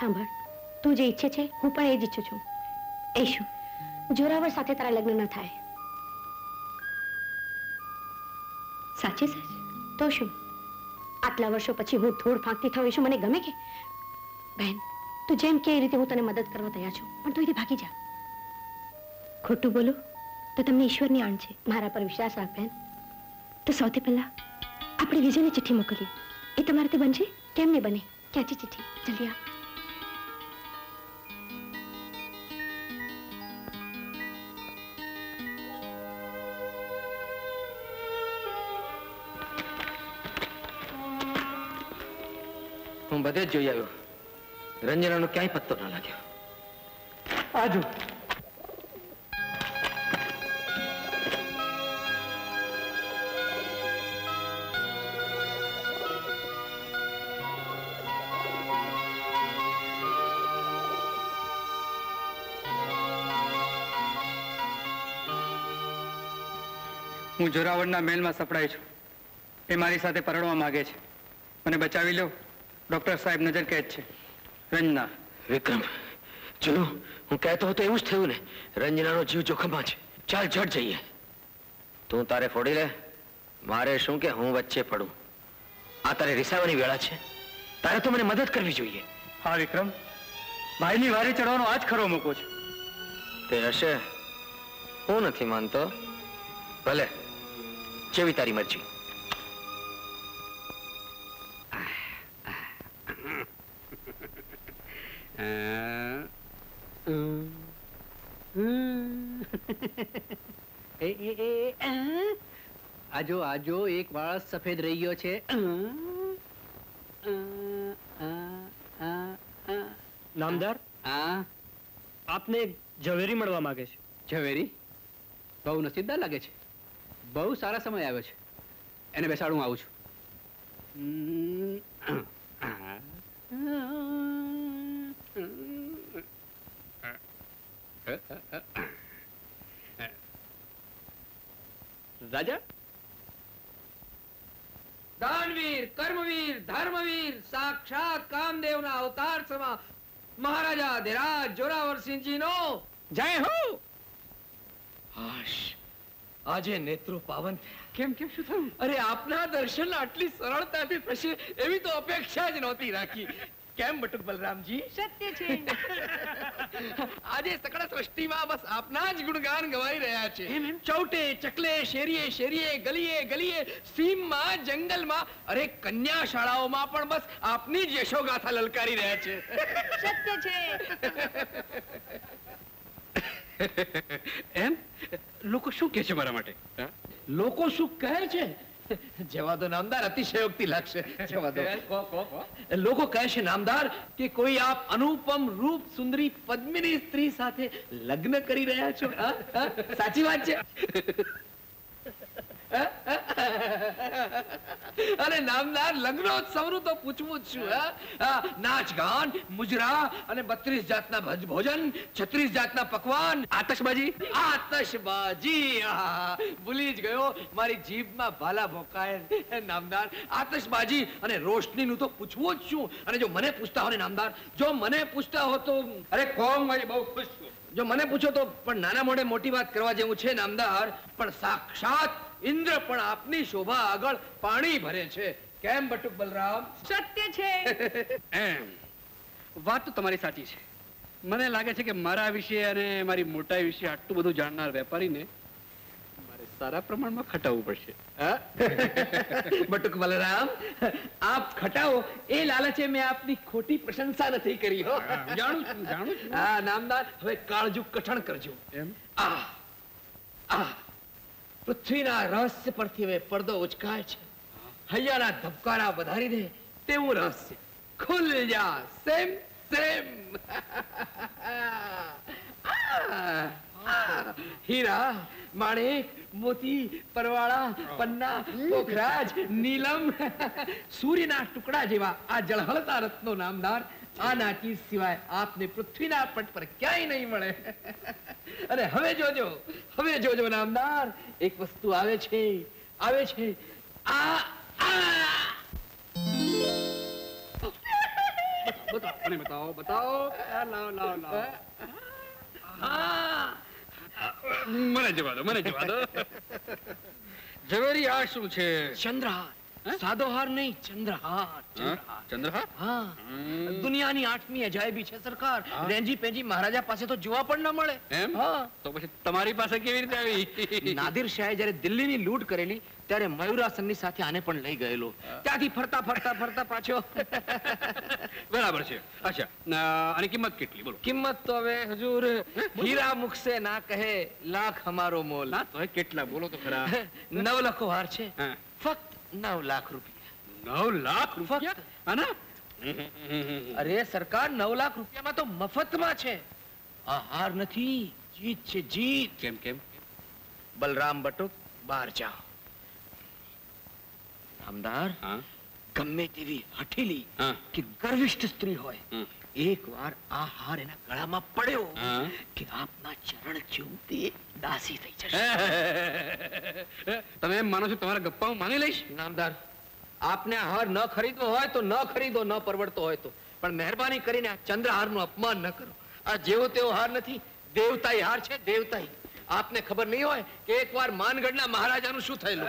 सांभळ तू जे इच्छे छे हूँ पण ए ज इच्छुं छुं। ए शुं जोरावर साथे तारा लग्न न थाय? साचे साच तो शुं आटला वर्षो पछी हूँ धूळ फांकती थव एशुं मने गमे के? बहन तू जेम के ए रीते हूँ तने मदद करवा तैयार छुं पण तू एथी भागी जा। खोटुं बोलूं तो तमने ईश्वरनी आण छे। मारा पर विश्वास राख बहन। तो सौथी पहेला अपने विजय ने चिट्ठी मोकली ए तमारे ते बनशे? केम नहीं बने? क्या ची चिट्ठी? जल्दी आ। हूँ बधे जोई आव्यो। रंजनानो क्यांय पत्तो न लाग्यो। आजो हूँ जोरावरना मेल में सपड़ाई छू। ए मारी साथे परड़वा मागे छे। मने बचावी लो डॉक्टर साहेब नजर कैद छे। रंजना विक्रम चलो हूँ कहते हो तो एवं थयु ने। रंजनानो जीव जोखम में छे। चल झट जाइए। तू तारे फोड़ी ले मारे शू के हूँ वच्चे पड़ू। आ तारे रिसावानी वेळा छे। तारे तो मने मदद करवी जोईए। हाँ विक्रम भाईनी वारी चढ़वानो आज खरो मौको छे। ते हशे हूँ नथी मानतो। भले जेवी तारी मर्जी। आजो आजो एक वाळस सफेद रहियो छे। नामदार हाँ आपने एक झवेरी मळवा मांगे छे। झवेरी बहु नसीबदार लागे छे, बहु सारा समय आव्यो छे, एने बेसाडूं आवुं छुं। राजा दानवीर कर्मवीर धर्मवीर साक्षात कामदेव ना अवतार समा महाराजा धीराज जोरावर सिंह जी नो जय हो। हाश आज नेत्रो पावन थया। केम केम शुं थयुं? अरे आपना दर्शन आटली सरळताथी थशे एवी तो अपेक्षा ज नहोती राखी। केम बटुक बलराम जी? सत्य छे। आज सकळ सृष्टि में बस आपना ज गुणगान गवाई रह्या छे। चौटे चकले शेरीए शेरीए गलीए गलीए सीम में जंगल में अरे कन्या शालाओं में पण बस आपनी ज यशोगाथा ललकारी रह्या छे। सत्य छे। एम लोको शुं कहे छे मारा माटे? लोको शुं कहे छे? जवादो नामदार अतिशयोक्ति लक्ष्य जवादो। को को को लोगों कहशे नामदार कि कोई आप अनुपम रूप सुंदरी पद्मिनी स्त्री साथे लग्न करी रह्या छो। साची बात छे? अरे नामदार लग्नोत्सव नु तो पूछवुं छुं। नाच गान मुजरा अने बत्रीस जातना भोजन छत्रीस जातना पकवान आतशबाजी आतशबाजी। भूली ज गयो मारी जीभ में भाला भोकाय नामदार। आतशबाजी अने रोशनी नु तो पूछवुं ज छुं। अने जो मने पूछता हो ने नामदार, जो मने पूछता हो तो अरे कोम मारी बहुत खुश छुं। जो मने पूछो तो पण नाना मोढे मोटी बात करवा जेवुं छे नामदार। पण साक्षात इंद्र पण आपनी शोभा आगळ पाणी भरे छे। केम बटुक बलराम? सत्य छे। एम वात तो तमारी साची छे। मने लागे छे के मारा विषे अने मारी मोटाई विषे आटलुं बधुं जाणनार वेपारीने मारे सारा प्रमाणमां खटाववुं पडशे। हां बटुक बलराम आप खटाओ ए लालचे में आपनी खोटी प्रशंसा नथी करी हो। जाणुं छुं जाणुं छुं। हां नामदार हवे काळजू कठण करजो। एम आ आ पृथ्वीना रहस्य परथी वे पर्दो उचकाय छे। हयाना धबकारा वधारी दे तेवो रहस्य खुल जा। सेम सेम हीरा माणिक मोती परवाड़ा पन्ना पोखराज नीलम सूर्यना टुकड़ा जेवा आ जळहळता रत्नो नामदार आना चीज सिवाय आपने पृथ्वीना पट पर क्या ही नहीं मळे। अरे हवे जोजो हवे जोजो नामदार एक वस्तु आवे छे आवे छे। आ आ बताओ अपने बताओ बताओ। लाओ लाओ लाओ। हां मने जवा दो मने जवा दो। जवेरी हार शुं छे? चंद्रहार। सादोहार नहीं चंद्रहार। चंद्रहार चंद्रहार हाँ। दुनिया की आठमी अजायबी छे सरकार। रेंजी पेंजी महाराजा पासे तो जुआ पण न मळे। हाँ तो पछी तमारी पासे केवी रीते आवी? नादिर शाहे जारे दिल्ली नी लूट करेली त्यारे मयूरासननी साथे आने पण लई गयेलो। त्याथी फरता फरता फरता पाछो। बराबर छे। अच्छा आनी किंमत केटली बोलो? किंमत तो हवे हुजूर हीरा मुख से ना कहे लाख हमारो मोल। हां तो केटला बोलो तो खरा? नव लाखो हार छे। फक्त नौ लाख रुपया। नौ लाख रुपया है ना? अरे सरकार नौ लाख रुपया में तो मफत में छे। आ हार नथी जीत छे जीत। केम केम? बलराम बटुक बाहर जाओ। नामदार हाँ गम्मे तेवी हठेली हाँ कि गर्विष्ठ स्त्री होय हाँ एक बार आ हार एना गळा में पड्यो हाँ कि आपना चरण चूमती दासी थई जशे। तमे मानो छो तमारा गप्पा हुं मानी लईश? नामदार आपने हार न खरीदो होय तो न खरीदो, न परवड़तो होय तो, पण मेहरबानी करीने आ चंद्रहार नुं अपमान न करो। आ जेवो तेवो हार नथी, देवताई हार छे, देवताई। आपने खबर नहीं होय कि एकवार मानगढ़ना महाराजा नु शुं थयेलुं?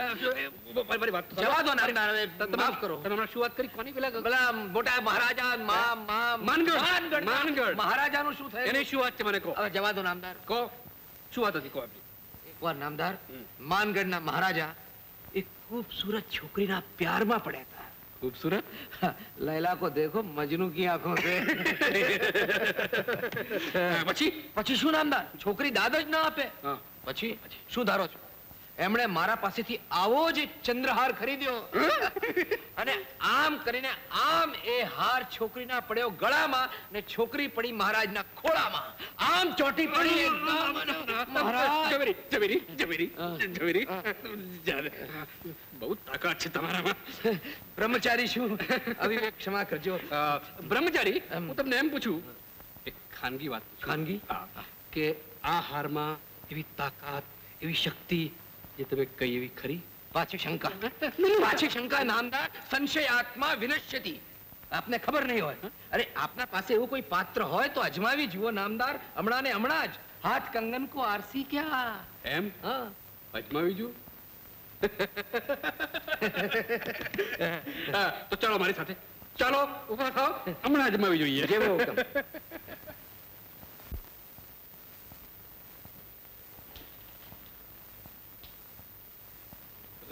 बराबर बात तो जवा दो नारी नारे माफ करो। तमे हमणा शुं बात करी कोनी पेला भला मोटा महाराजा मानगढ़ मानगढ़ महाराजा नु शुं थयेलुं एने शुं वात छे मने को? हवे जवा दो नामदार। को शुं वात हती को आपनी? एकवार नामदार मानगढ़ना महाराजा एक खूबसूरत छोकरीना प्यारमां पड्या हता। खूबसूरत? लैला को देखो मजनू की आंखों से। पछी पछी शू नामदार? छोकरी दाद ज न आपे पछी शू धारो छो? એમણે મારા પાસેથી આવો જ ચંદ્રહાર ખરીદ્યો અને આમ કરીને આમ એ હાર છોકરીના પડ્યો ગળામાં ને છોકરી પડી મહારાજના ખોળામાં આમ ચોટી પડી મહારાજ જવેરી જવેરી જવેરી જવેરી બહુ તાકાત છે તમારામાં બ્રહ્મચારી છું હવે ક્ષમા કરજો બ્રહ્મચારી હું તમને એમ પૂછું એક ખાનગી વાત ખાનગી કે આ હારમાં એવી તાકાત એવી શક્તિ ये तुम्हें कई भी खरी पाचे शंका नहीं पाचे शंका नामदार संशय आत्मा विनश्यति आपने खबर नहीं हो अरे आपना पासे वो कोई पात्र हो तो अजमावी जुओ नामदार अमणा ने अमणाज हाथ कंगन को आरसी क्या एम हाँ अजमावी जुओ तो चलो हमारे साथे चलो ऊपर खाओ अमणा अजमावी जुई है जेब होगा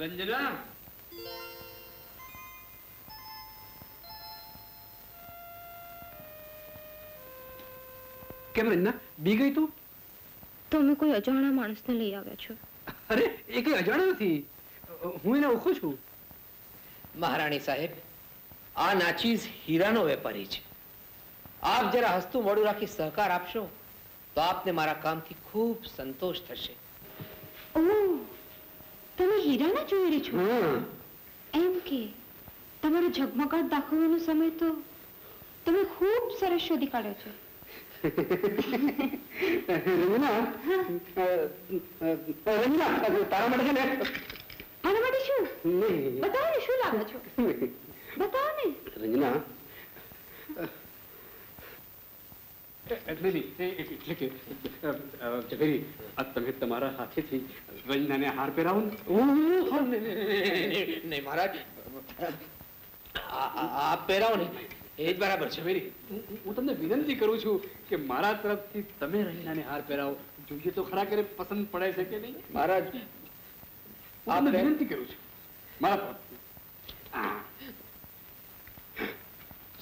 रंजना केम रंजना बी गई तू तो मैं कोई अजाणा मानस ने ले आ गया छू अरे ये कोई अजाणा थी हूं इने ओखो छू महाराणी साहेब आ नाचीज हीरानो वेपारी छे आप जरा हस्तु मोडू राखी सहकार आपशो तो आपने मारा काम थी खूब संतोष थशे તમે હીરાના જોઈ છો એમ કે તમારો ઝગમગાટ દાખવવાનો સમય તો તમે ખૂબ સરસ શોધી કાઢ્યો છો રંજના તારા માટે ને મારા માટે શું બતાવો ને શું લાગો છો બતાવો ને રંજના એટલે એટલે કે જગરી આ તમે તમારા હાથેથી રંજનાને હાર પહેરાવો ને ઓહ નહીં મહારાજ આ પહેરાવો ને એ જ બરાબર છે જગરી હું તમને વિનંતી કરું છું કે મારા તરફથી તમે રંજનાને હાર પહેરાવો જોઈએ તો ખરા કે પસંદ પડે છે કે નહીં મહારાજ હું વિનંતી કરું છું મારા તરફથી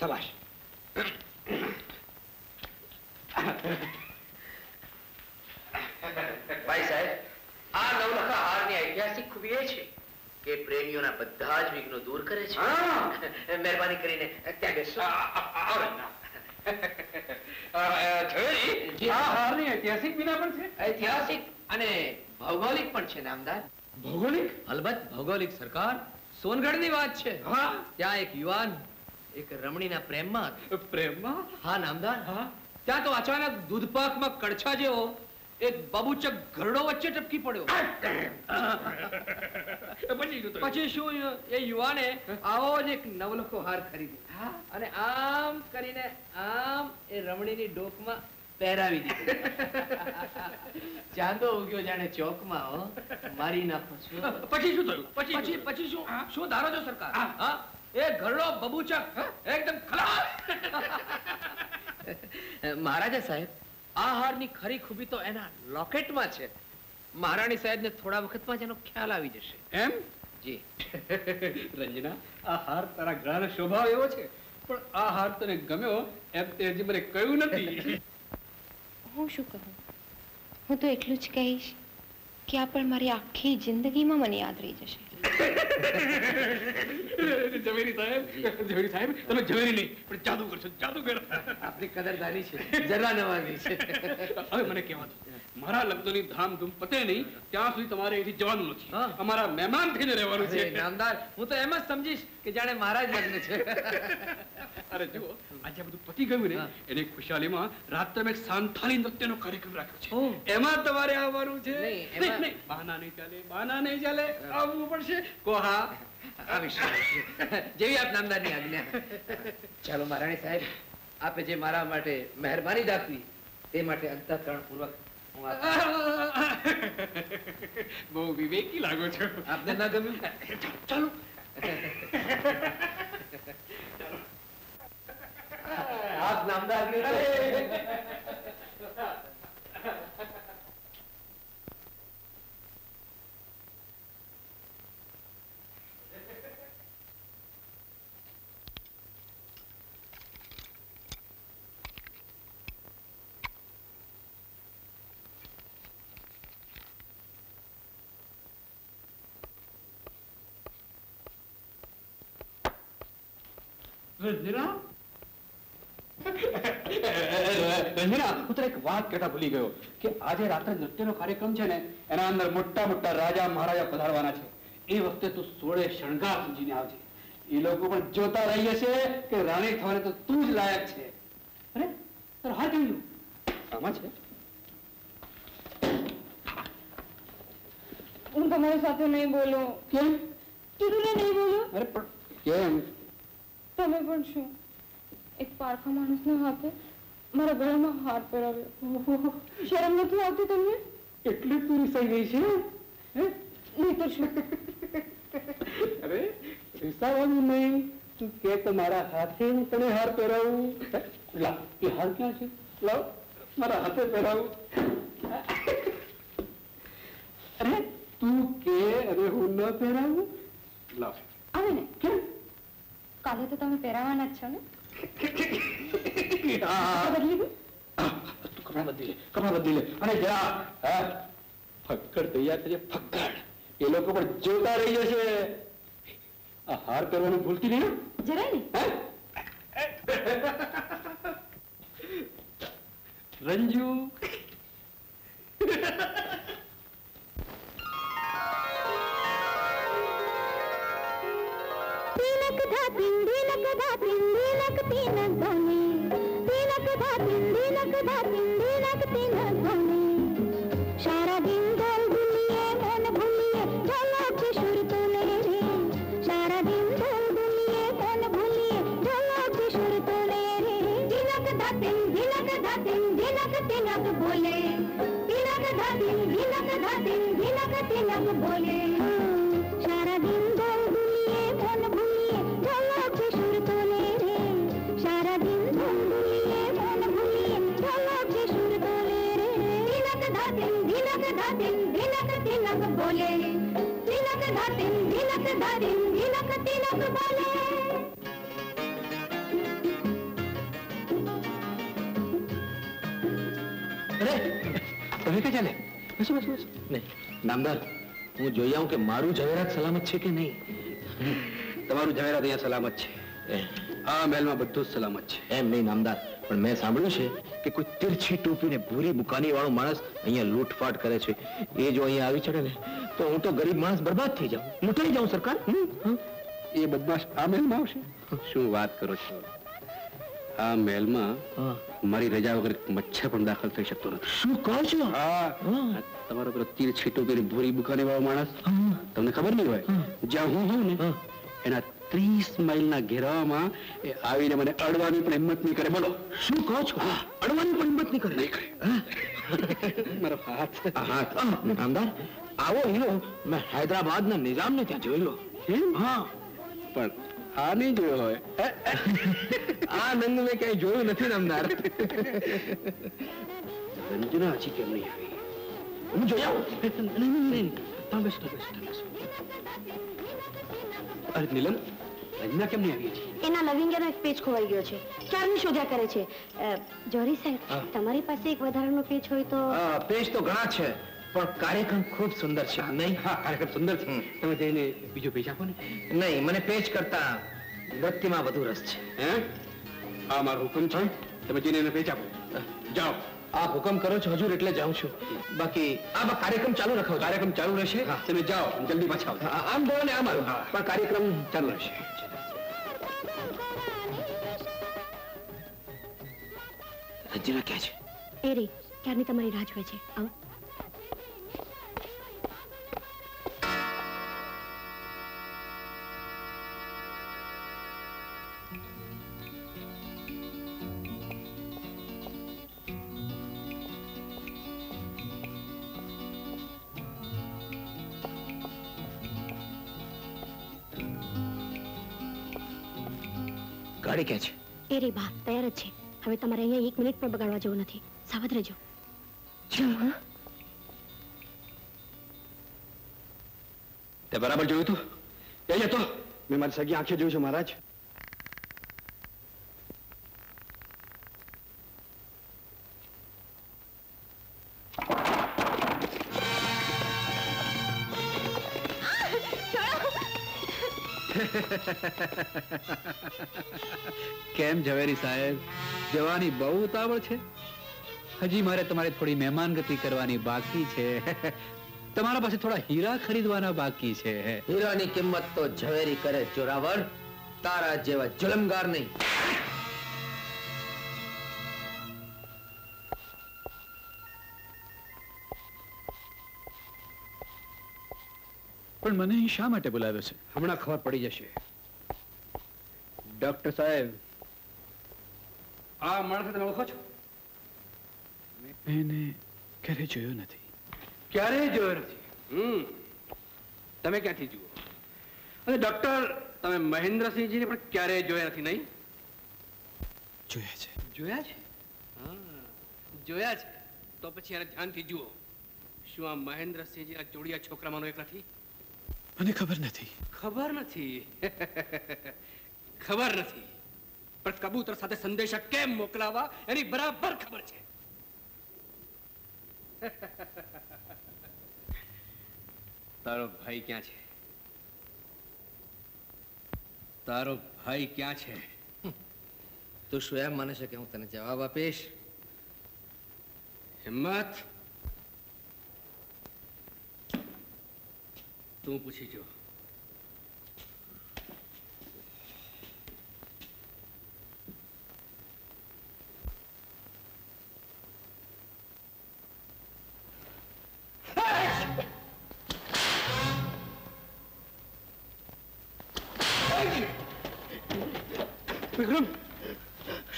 શાબાશ भाई साहेब आ नवलखा हार ने ऐतिहासिक खूबी ए छे के प्रेमियोना બધા જ વિઘ્નો દૂર કરે છે હા મહેરબાની કરીને ત્યાં બેસો આવો ના જોરી આ હાર ની ઐતિહાસિક વિના પણ છે ઐતિહાસિક અને ભૌગોલિક પણ છે નામદાર ભૌગોલિક અલબત્ત ભૌગોલિક સરકાર સોનગઢ ની વાત છે હા ત્યાં એક યુવાન એક રમણીના પ્રેમમાં પ્રેમમાં હા નામદાર હા ત્યાં તો અચાનક દૂધપાકમાં કડછા જેવો એક બબુચક ઘરડો વચ્ચે ટપકી પડ્યો પછી શું એ યુવાને આવો જ એક નવલખો હાર ખરીદ્યો અને આમ કરીને આમ એ રમણીની ડોકમાં પહેરાવી દીધો ચાંદો ઉગ્યો જાણે ચોકમાં હો મારી નાખો છું પછી શું થયું પછી પછી શું શું ધારો છો સરકાર હા એ ઘરડો બબુચક એકદમ ખલાસ महाराजा साहेब आ हार नी खरी खूबी तो एना लॉकेट में छे महाराणी साहेब ने थोड़ा वक्त में जेनो ख्याल आवी जशे एम जी रंजना आ हार तारा गळानो स्वभाव एवो छे पण आ हार तने गम्यो एम ते हजी मने कह्यु नथी हूँ शुं कहूँ हूँ तो एटलुं ज कहीश के आ पण मारी आखी जिंदगी में मने याद रही जशे जवेरी साहब जवेरी साहब तमे जवेरी नहीं पण जादू करशो जादू कर आपनी कदरदारी छे जरा नवाजी छे હવે મને કહેવા દો મારા લગ્નની ધામધૂમ પતે નહીં ત્યાં સુધી તમારે અહીંથી જવાનું નથી અમારા મહેમાન થઈને રહેવાનું છે નામદાર હું તો એમ જ સમજીશ કે જાણે મારા જ લગ્ન છે અરે જો આજે બધું પતી ગયું ને એને ખુશાલીમાં રાત્રે એક સાંથાલી નૃત્યનો કાર્યક્રમ રાખ્યો છે એમાં તમારે આવવાનું છે નહીં નહીં બહાના નહીં ચાલે બહાના નહીં ચાલે આવવું પડશે કોહા जेवी आप नामदार ने आज्ञा चलो महाराणी साहेब आपे जे मारा माटे मेहरबानी दाखवी ते माटे अंतःकरण पूर्वक हूं आपको बहु विवेकी लागो छो आपने ना गम्यू चलो चलो आप नामदार ने रंजना रंजना तू तो एक बात कहता भूली गयो कि आज रात नृत्य नो कार्यक्रम है एना अंदर मोटा मोटा राजा महाराजा पधारवाना है। ए वक्त तू सोळे शृंगार समझी ने आवजे। ये लोगों पर जोता रही है कि रानी थाने तो तू ज लायक है। अरे तो हार गई समझ है उन तुम्हारे साथ नहीं बोलो क्यों कितने नहीं बोलो। अरे पर क्यों तुम्हें पण शू एक पारखा माणूस ने हाथे मारा गळा में हार पराव्यो। शरम नहीं आती तुमने इतनी पूरी सही गई छे हैं नहीं तो शू। अरे रिसावानी नहीं तू के तुम्हारा हाथे तने हार पहराऊ ला ये हार क्या है लाओ मारा हाथे पहराऊ। अरे तू के अरे हूं न पहराऊ ला अरे ने क्या काले तो तुम्हें पहरावाना अच्छा ने हां बदली तू कपड़ा बदली ले कपड़ा बदली ले। अरे जा फक्कड़ तैयार करे फक्कड़ ये लोग पर जोता रही जैसे हार करवाने भूलती नहीं ना जरा नहीं रंजू तिलक धा तिलक धा तिलक तिलक धोनी तिलक धा तिलक धा तिलक तिलक धोनी सारा दिन गोल भूलिए मन भूलिए चलो किशोर तोले रे सारा दिन गोल भूलिए मन भूलिए चलो किशोर तोले रे तिलक धा तिलक धा तिलक तिलक बोले तिलक धा तिलक धा तिलक तिलक बोले सारा दिन गोल भूलिए मन भूलिए चलो किशोर तोले रे सारा दिन गोल भूलिए मन भूलिए चलो किशोर तोले रे तिलक धा तिलक धा तिलक तिलक बोले तिलक धा तिलक धा तिलक तिलक बोले। अरे तभी क्या चले बस बस बस नहीं नामदार हूँ जो आऊँ के मारू जवेरात सलामत है कि नहीं। तमारू जवेरात अँ सलामत है आ महल में बधु सलामत है एम नहीं नामदार पर मैं सांभळ्युं छे के कोई तिरछी टोपी ने भूरी बुकानी वालों मानस अहीं लूटफाट करे छे। ये जो अहीं आवी चढ़े ने तो हूँ तो गरीब मानस बर्बाद थी जाऊँ लूटाई जाऊँ सरकार। ये बदमाश आ महल में आवशे शुं बात करो छो आ महल में मारी रजा वगैरह मच्छर पण दाखल थई शकतो नथी। शुं कहो छो हां तमारो पर तिरछी टोपी ने भूरी बुकानी वालों मानस तमने खबर नहीं होय ज्यां हूँ हूँ ने एना तीस माइलना घेरावामां ए आवीने मने अडवानी पण हिम्मत नहीं करे। बोलो शुं कहो छो अडवानी पण हिम्मत नहीं करे नहीं करे मारो हाथ हाथ नामदार आवो हिलो मैं हैदराबाद ना निजाम ने त्यां जोई लो हां पण आ नहीं जोयो होय आ नंद में कहीं जोयो नथी नामदार। रंजना आजी केम नहीं आई हूं जोया नहीं नहीं तब बस तब बस। अरे नीलम रंजना केम नहीं आई थी एना लविंगेनो एक पेज खोवाई गयो छे क्यारनी शोध्या करे छे। जोरी साहब તમારી પાસે એક વધારાનો પેજ હોય તો હા પેજ તો ઘણા છે પણ કાર્યક્રમ ખૂબ સુંદર છે નહીં હા કાર્યક્રમ સુંદર છે તમે જઈને બીજો પેજ આપો ને નહીં મને પેજ કરતા નૃત્યમાં વધુ રસ છે હે આ મારો હુકમ છે તમે જઈને એને પેજ આપો જાઓ આપ હુકમ કરો છો હજુર એટલે જાઉં છું બાકી આ કાર્યક્રમ ચાલુ રાખો કાર્યક્રમ ચાલુ રહેશે તમે જાઓ જલ્દી પાછા આવો આમ બોલો ને આમ આવો પણ કાર્યક્રમ ચાલુ રહેશે। રંજના ક્યાં છે એ રે ક્યારની તમારી રાહ જોવે છે આવો गाड़ी क्या है? ए रे बा तैयार है हमें तुम्हारे यहाँ एक मिनट पर बगाड़वा जो नहीं सावध रहो जो हाँ ते बराबर जो तो ये ये तो मैं मारी सगी आंखें जो जो महाराज કેમ ઝવેરી સાહેબ, જવાની બહુ ઉતાવળ છે? હજી મારે તમારે થોડી મહેમાનગતિ કરવાની બાકી છે. તમારા પાસે થોડા હીરા ખરીદવાના બાકી છે. હીરાની કિંમત તો ઝવેરી કરે જોરાવર, તારા જેવા જુલમગાર નહીં. પણ મને શા માટે બોલાવ્યો છે? હમણાં ખબર પડી જશે. ડોક્ટર સાહેબ, આ માણસ તમે ઓળખો છો? એને ક્યારે જોયો નથી. ક્યારે જોયો નથી? હમ તમે ક્યાંથી જુઓ? અને ડોક્ટર, તમે મહેન્દ્રસિંહજીને પણ ક્યારે જોયા નથી? નહીં જોયા છે. જોયા છે? હા જોયા છે. તો પછી એને ધ્યાનથી જુઓ. શું આ મહેન્દ્રસિંહજીના જોડિયા છોકરામાંનો એક નથી? મને ખબર નથી. ખબર નથી? ખબર નથી, પણ કબૂતર સાથે સંદેશા કેમ મોકલાવા એની બરાબર ખબર છે. તારો ભાઈ ક્યાં છે? તારો ભાઈ ક્યાં છે? તું શું એમ માને છે કે હું તને જવાબ આપીશ? હિંમત, તું પૂછી જો. વિક્રમ,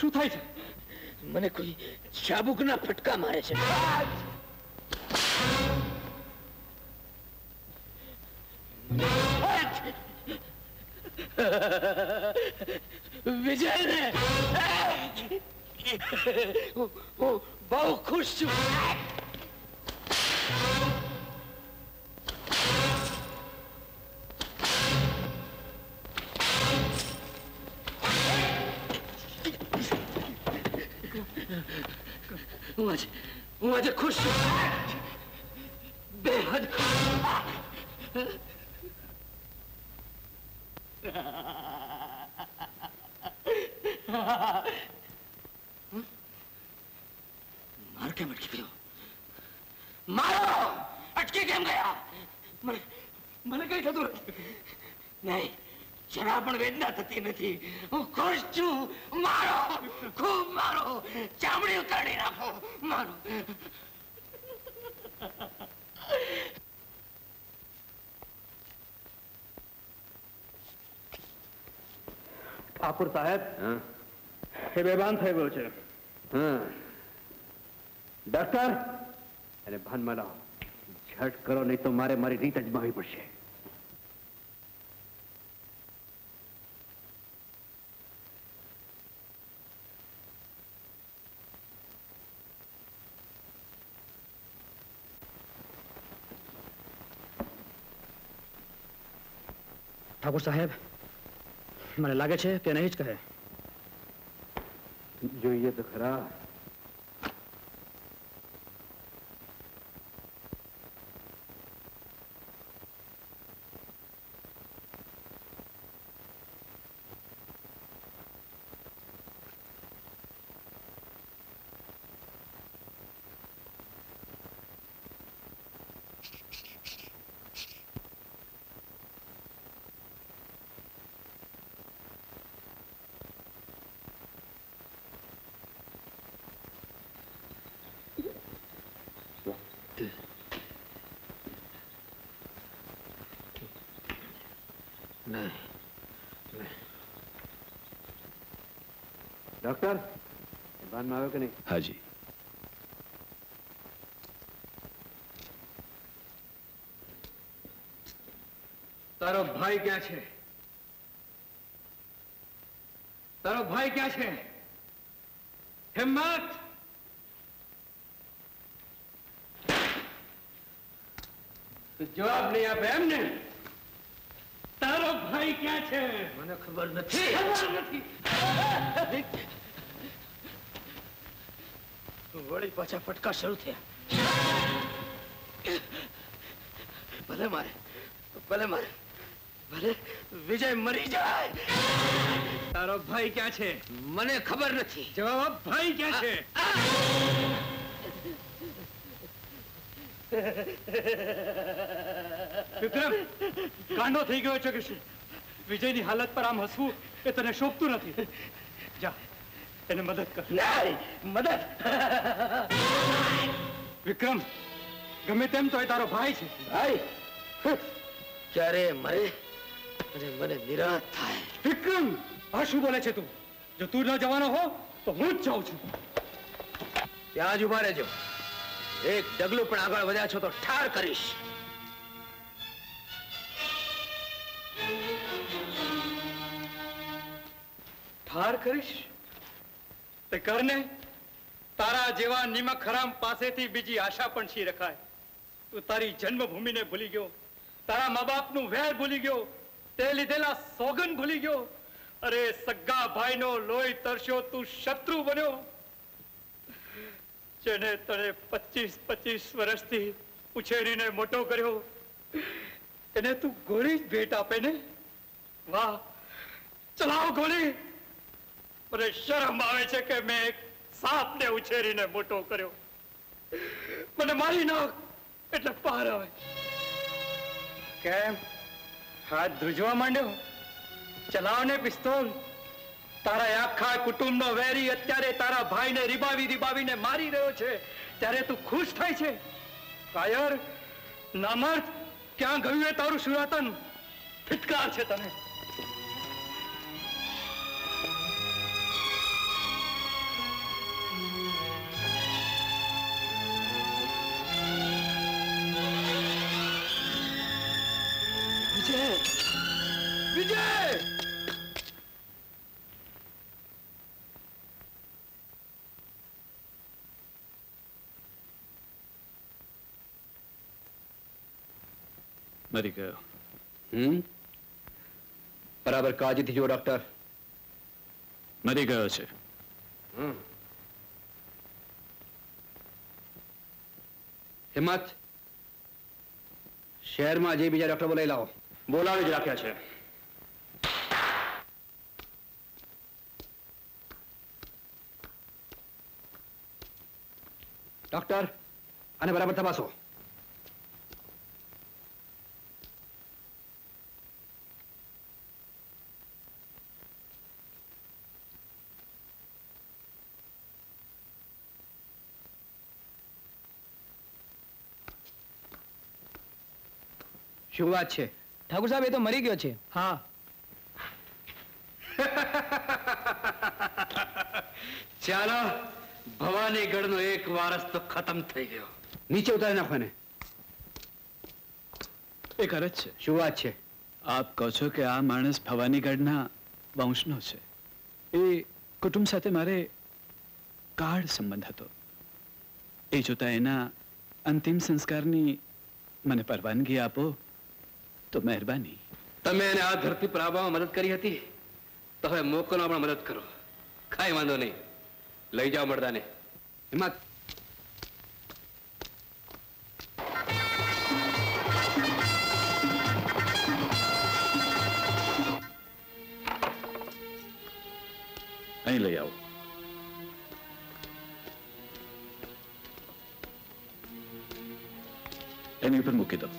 શું થાય છે? મને કોઈ ચાબુકના ફટકા મારે છે. વિજય ને હું બહુ ખુશ છું. હું આજે હું આજે ખુશ છું, બેહદ ખુશ. मार के मटकी पियो, मारो, अटके केम गया? मने मने कहीं था दूर नहीं, शराब में वेदना थती नहीं, हूँ खुश छू, मारो, खूब मारो, चामड़ी उतारी रखो, मारो. ઠાકુર સાહેબ, એ બેભાન થઈ ગયો છે. ડોક્ટર, એને ભાનમાં લાવો. ઝટ કરો, નહીં તો મારે મારી રીત અજમાવી પડશે. ઠાકુર સાહેબ, મને લાગે છે કે નહીં જ કહે. જોઈએ તો ખરા. ડોક્ટર, ભાનમાં આવ્યો કે નહીં? હાજી. તારો ભાઈ ક્યાં છે? તારો ભાઈ ક્યાં છે? હિંમત, તું જવાબ નહીં આપે એમ ને? તારો ભાઈ ક્યાં છે? મને ખબર નથી. ખબર નથી? વળી પાછા ફટકા શરૂ થયા. ભલે મારે ભલે મારે भले विजय मरी जाए। तारो भाई क्या छे? मने खबर नहीं। जवाब भाई क्या छे? विक्रम कांडो थी गयो छे कि विजय की हालत पर आम हसवू ए तने शोभतु नहीं। जा तने मदद कर। नहीं मदद। विक्रम गमे तेम तो तारो भाई छे। भाई क्यारे मरे अरे मने निराश था। विक्रम आशु बोले छे तू जो तू न जवानो हो तो हूँ ज जाऊँ छू। त्याज उभा रहो। एक डगलू पण आगळ वध्या छो तो ठार करीश। ठार करीश ते करने तारा जेवा निमक हराम पासे थी बीजी आशा पण छी रखाय। तू तारी जन्मभूमि ने भूली गयो। तारा मां बाप नु वेर भूली गयो। ते लीधेला सोगन भूली गयो। अरे सग्गा भाई नो लोई तरशो तू शत्रु बन्यो। जेने तने पच्चीस पच्चीस वर्ष थी उछेरी ने मोटो कर्यो तेने तू गोली भेट आपे ने। वाह चलाओ गोली। अरे शर्म आवे छे के मैं एक साप ने उछेरी ने मोटो कर्यो। मने मारी नाख एटले पार आवे। केम हाथ धुजवा मांड्यो। चलावने पिस्तोल। तारा आखा कुटुंब नो वेरी अत्यारे तारा भाई ने रिबावी रिबावी ने मारी रह्यो छे त्यारे तू खुश थाय छे। कायर नामर्द क्या गयु है तारू सुरातन। फिटकार छे तने। मरी गयो। हम्म बराबर काजी थी जो डॉक्टर मरी गयो छे। हम्म हिम्मत शहर में जे बीजा डॉक्टर बोलाई लाओ। बोलावे ज राख्या छे। डॉक्टर आने बराबर तपासो। शुरुआत छे। ठाकुर साहब ये तो मरी गयो छे। हाँ चलो भवानीगढ़ नो एक वारस तो खत्म थई गयो। नीचे उतारे ना खोने। एक अरज छे। शुरुआत छे। आप कहो छो के आ मानस भवानीगढ़ ना वंश नो छे। ए कुटुंब साथे मारे गाढ़ संबंध हतो। ए जोता एना अंतिम संस्कारनी मने परवानगी आपो तो मेहरबानी। तमे एने आ धरती पर आववामां मदद करी हती तो हवे मोकलवामां पण मदद करो। काई वांधो नहीं। लई जाओ मर्दाने। हिम्मत अहीं लई आओ। एनी पर मूकी दो।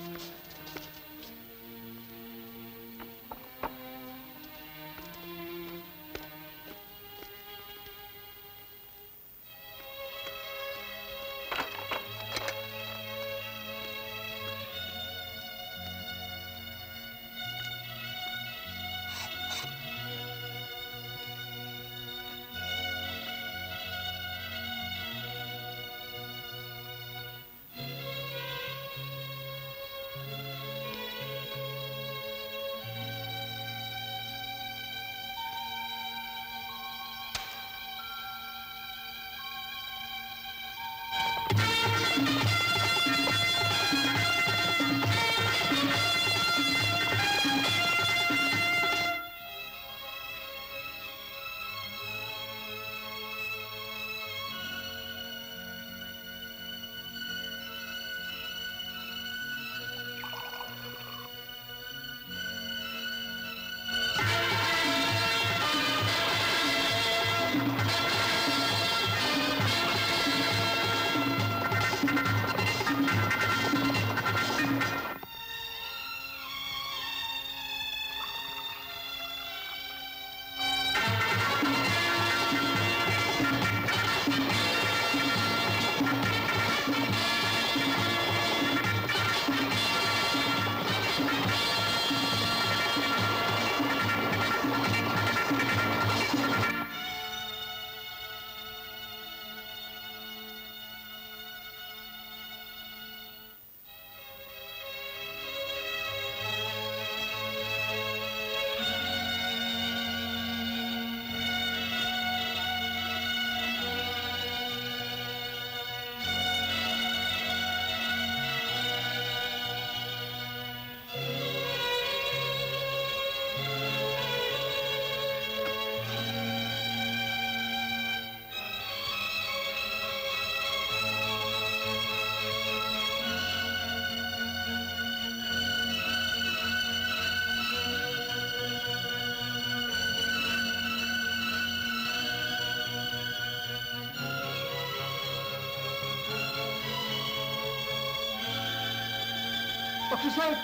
डॉक्टर साहब,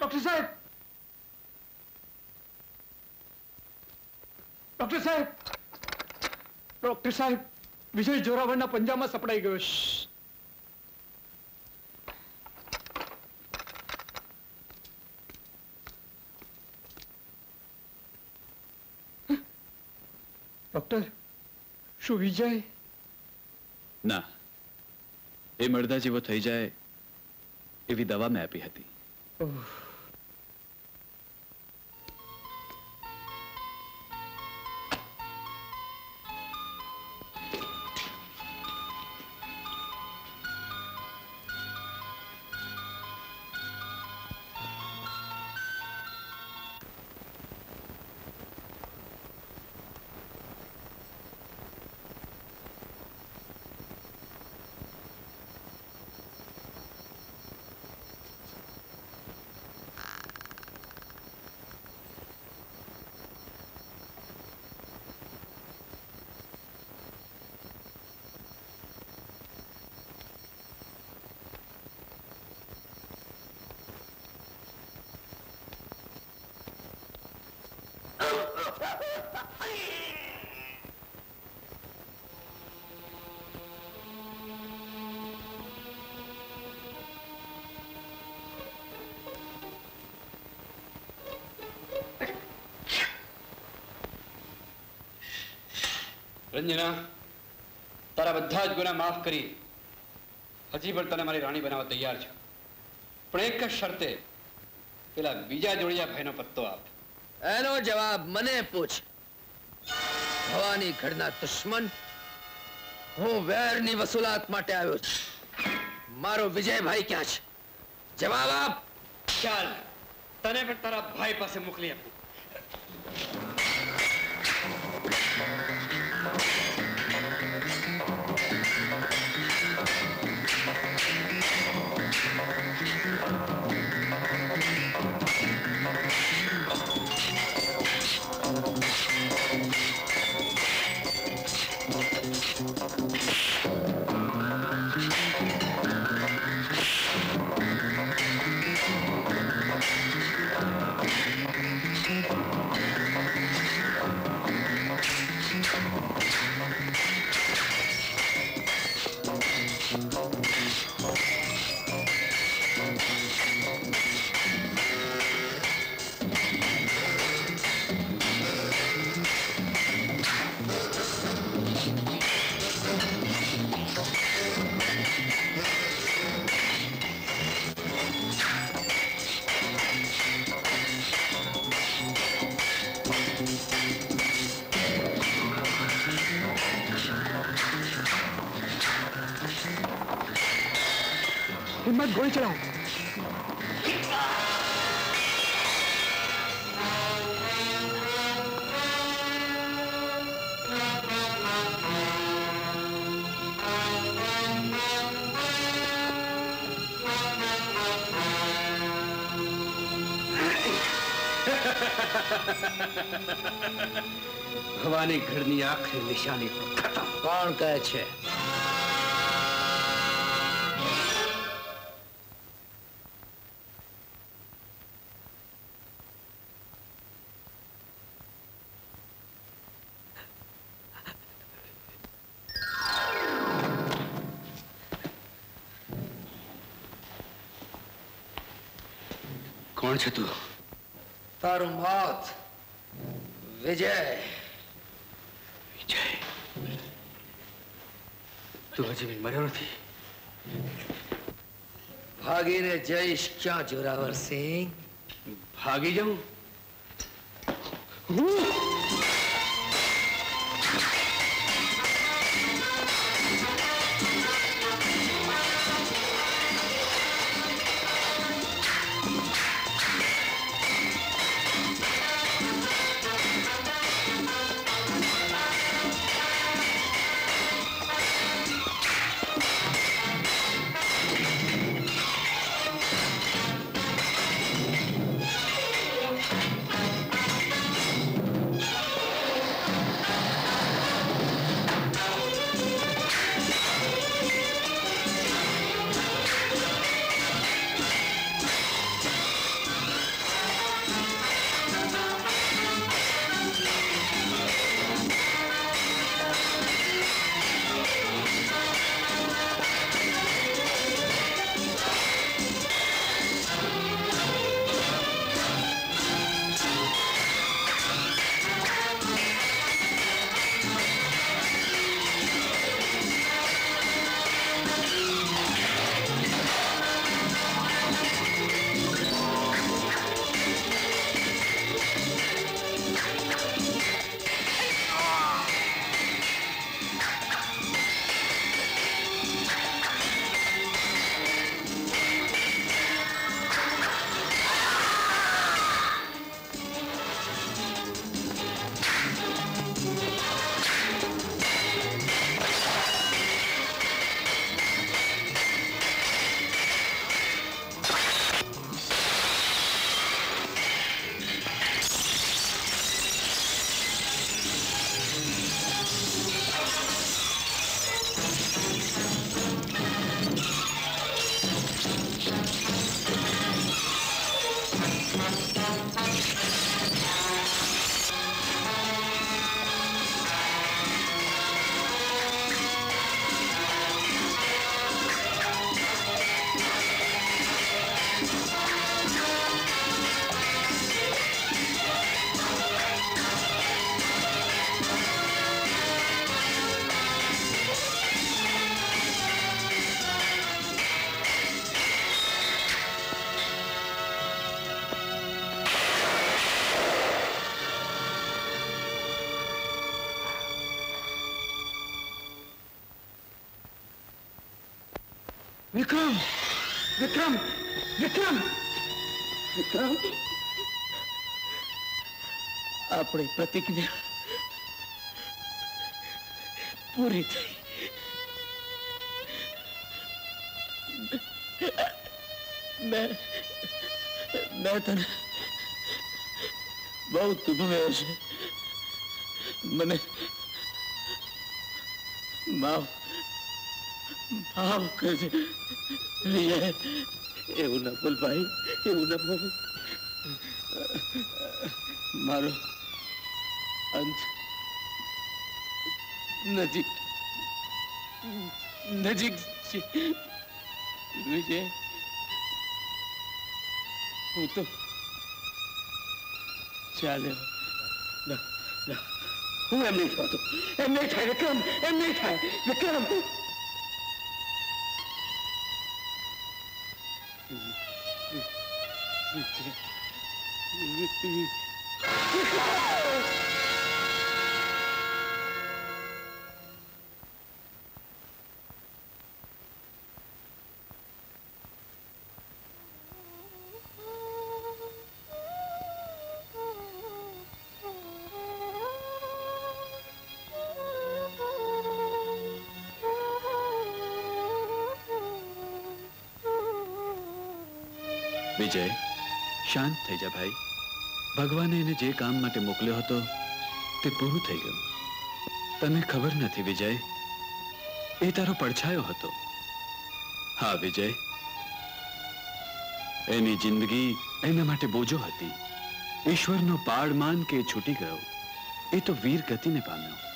डॉक्टर साहब, डॉक्टर साहब, डॉक्टर साहब, विजय जोरावरना पंजामा सपड़ाई गयो। डॉक्टर, शू विजय ना ए मर्दा जीवो थई जाए एवी दवा मैं आपी हती। रंजना, तारा बधा ज गुना माफ करी हजी पण तने मारी राणी बनावा तैयार छो, पण एक शर्ते, पेला बीजा जोड़िया भाईनो पत्तो आप। एनो जवाब मने पूछ। भवानी घरना दुश्मन हूँ वेरनी वसूलात माटे आव्यो छुं। मारो विजय भाई क्यां छे? जवाब आप। चाल तने पण तारा भाई पासे मोकली आप। गोली चलाओ। भवानी घरनी आखिरी निशानी पर खत्म। कौन कहे छे? तारू मौत विजय। विजय तू हजी भी मर्यो नथी। भागी ने जयश क्या जोरावर सिंह? भागी जाऊं? विक्रम विक्रम विक्रम विक्रम अपनी प्रतिज्ञा पूरी थी। मैं मैं तने बहुत तुम्हें मैंने माफ माफ कर दिया। एवं न बोल भाई, एवं न बोल। मारो अंत नजीक नजीक विजय वो तो चले ना ना हूँ एम नहीं था तो एम नहीं था विक्रम एम नहीं था विक्रम विजय शांत થઈ જા ભાઈ ભગવાને એને જે કામ માટે મોકલ્યો હતો તે પૂરું થઈ ગયું તને ખબર નથી વિજય એ તારો પડછાયો હતો હા વિજય એની જિંદગી એના માટે બોજો હતી ઈશ્વરનો પાડ માન કે છૂટી ગયો એ તો વીર ગતિને પામ્યો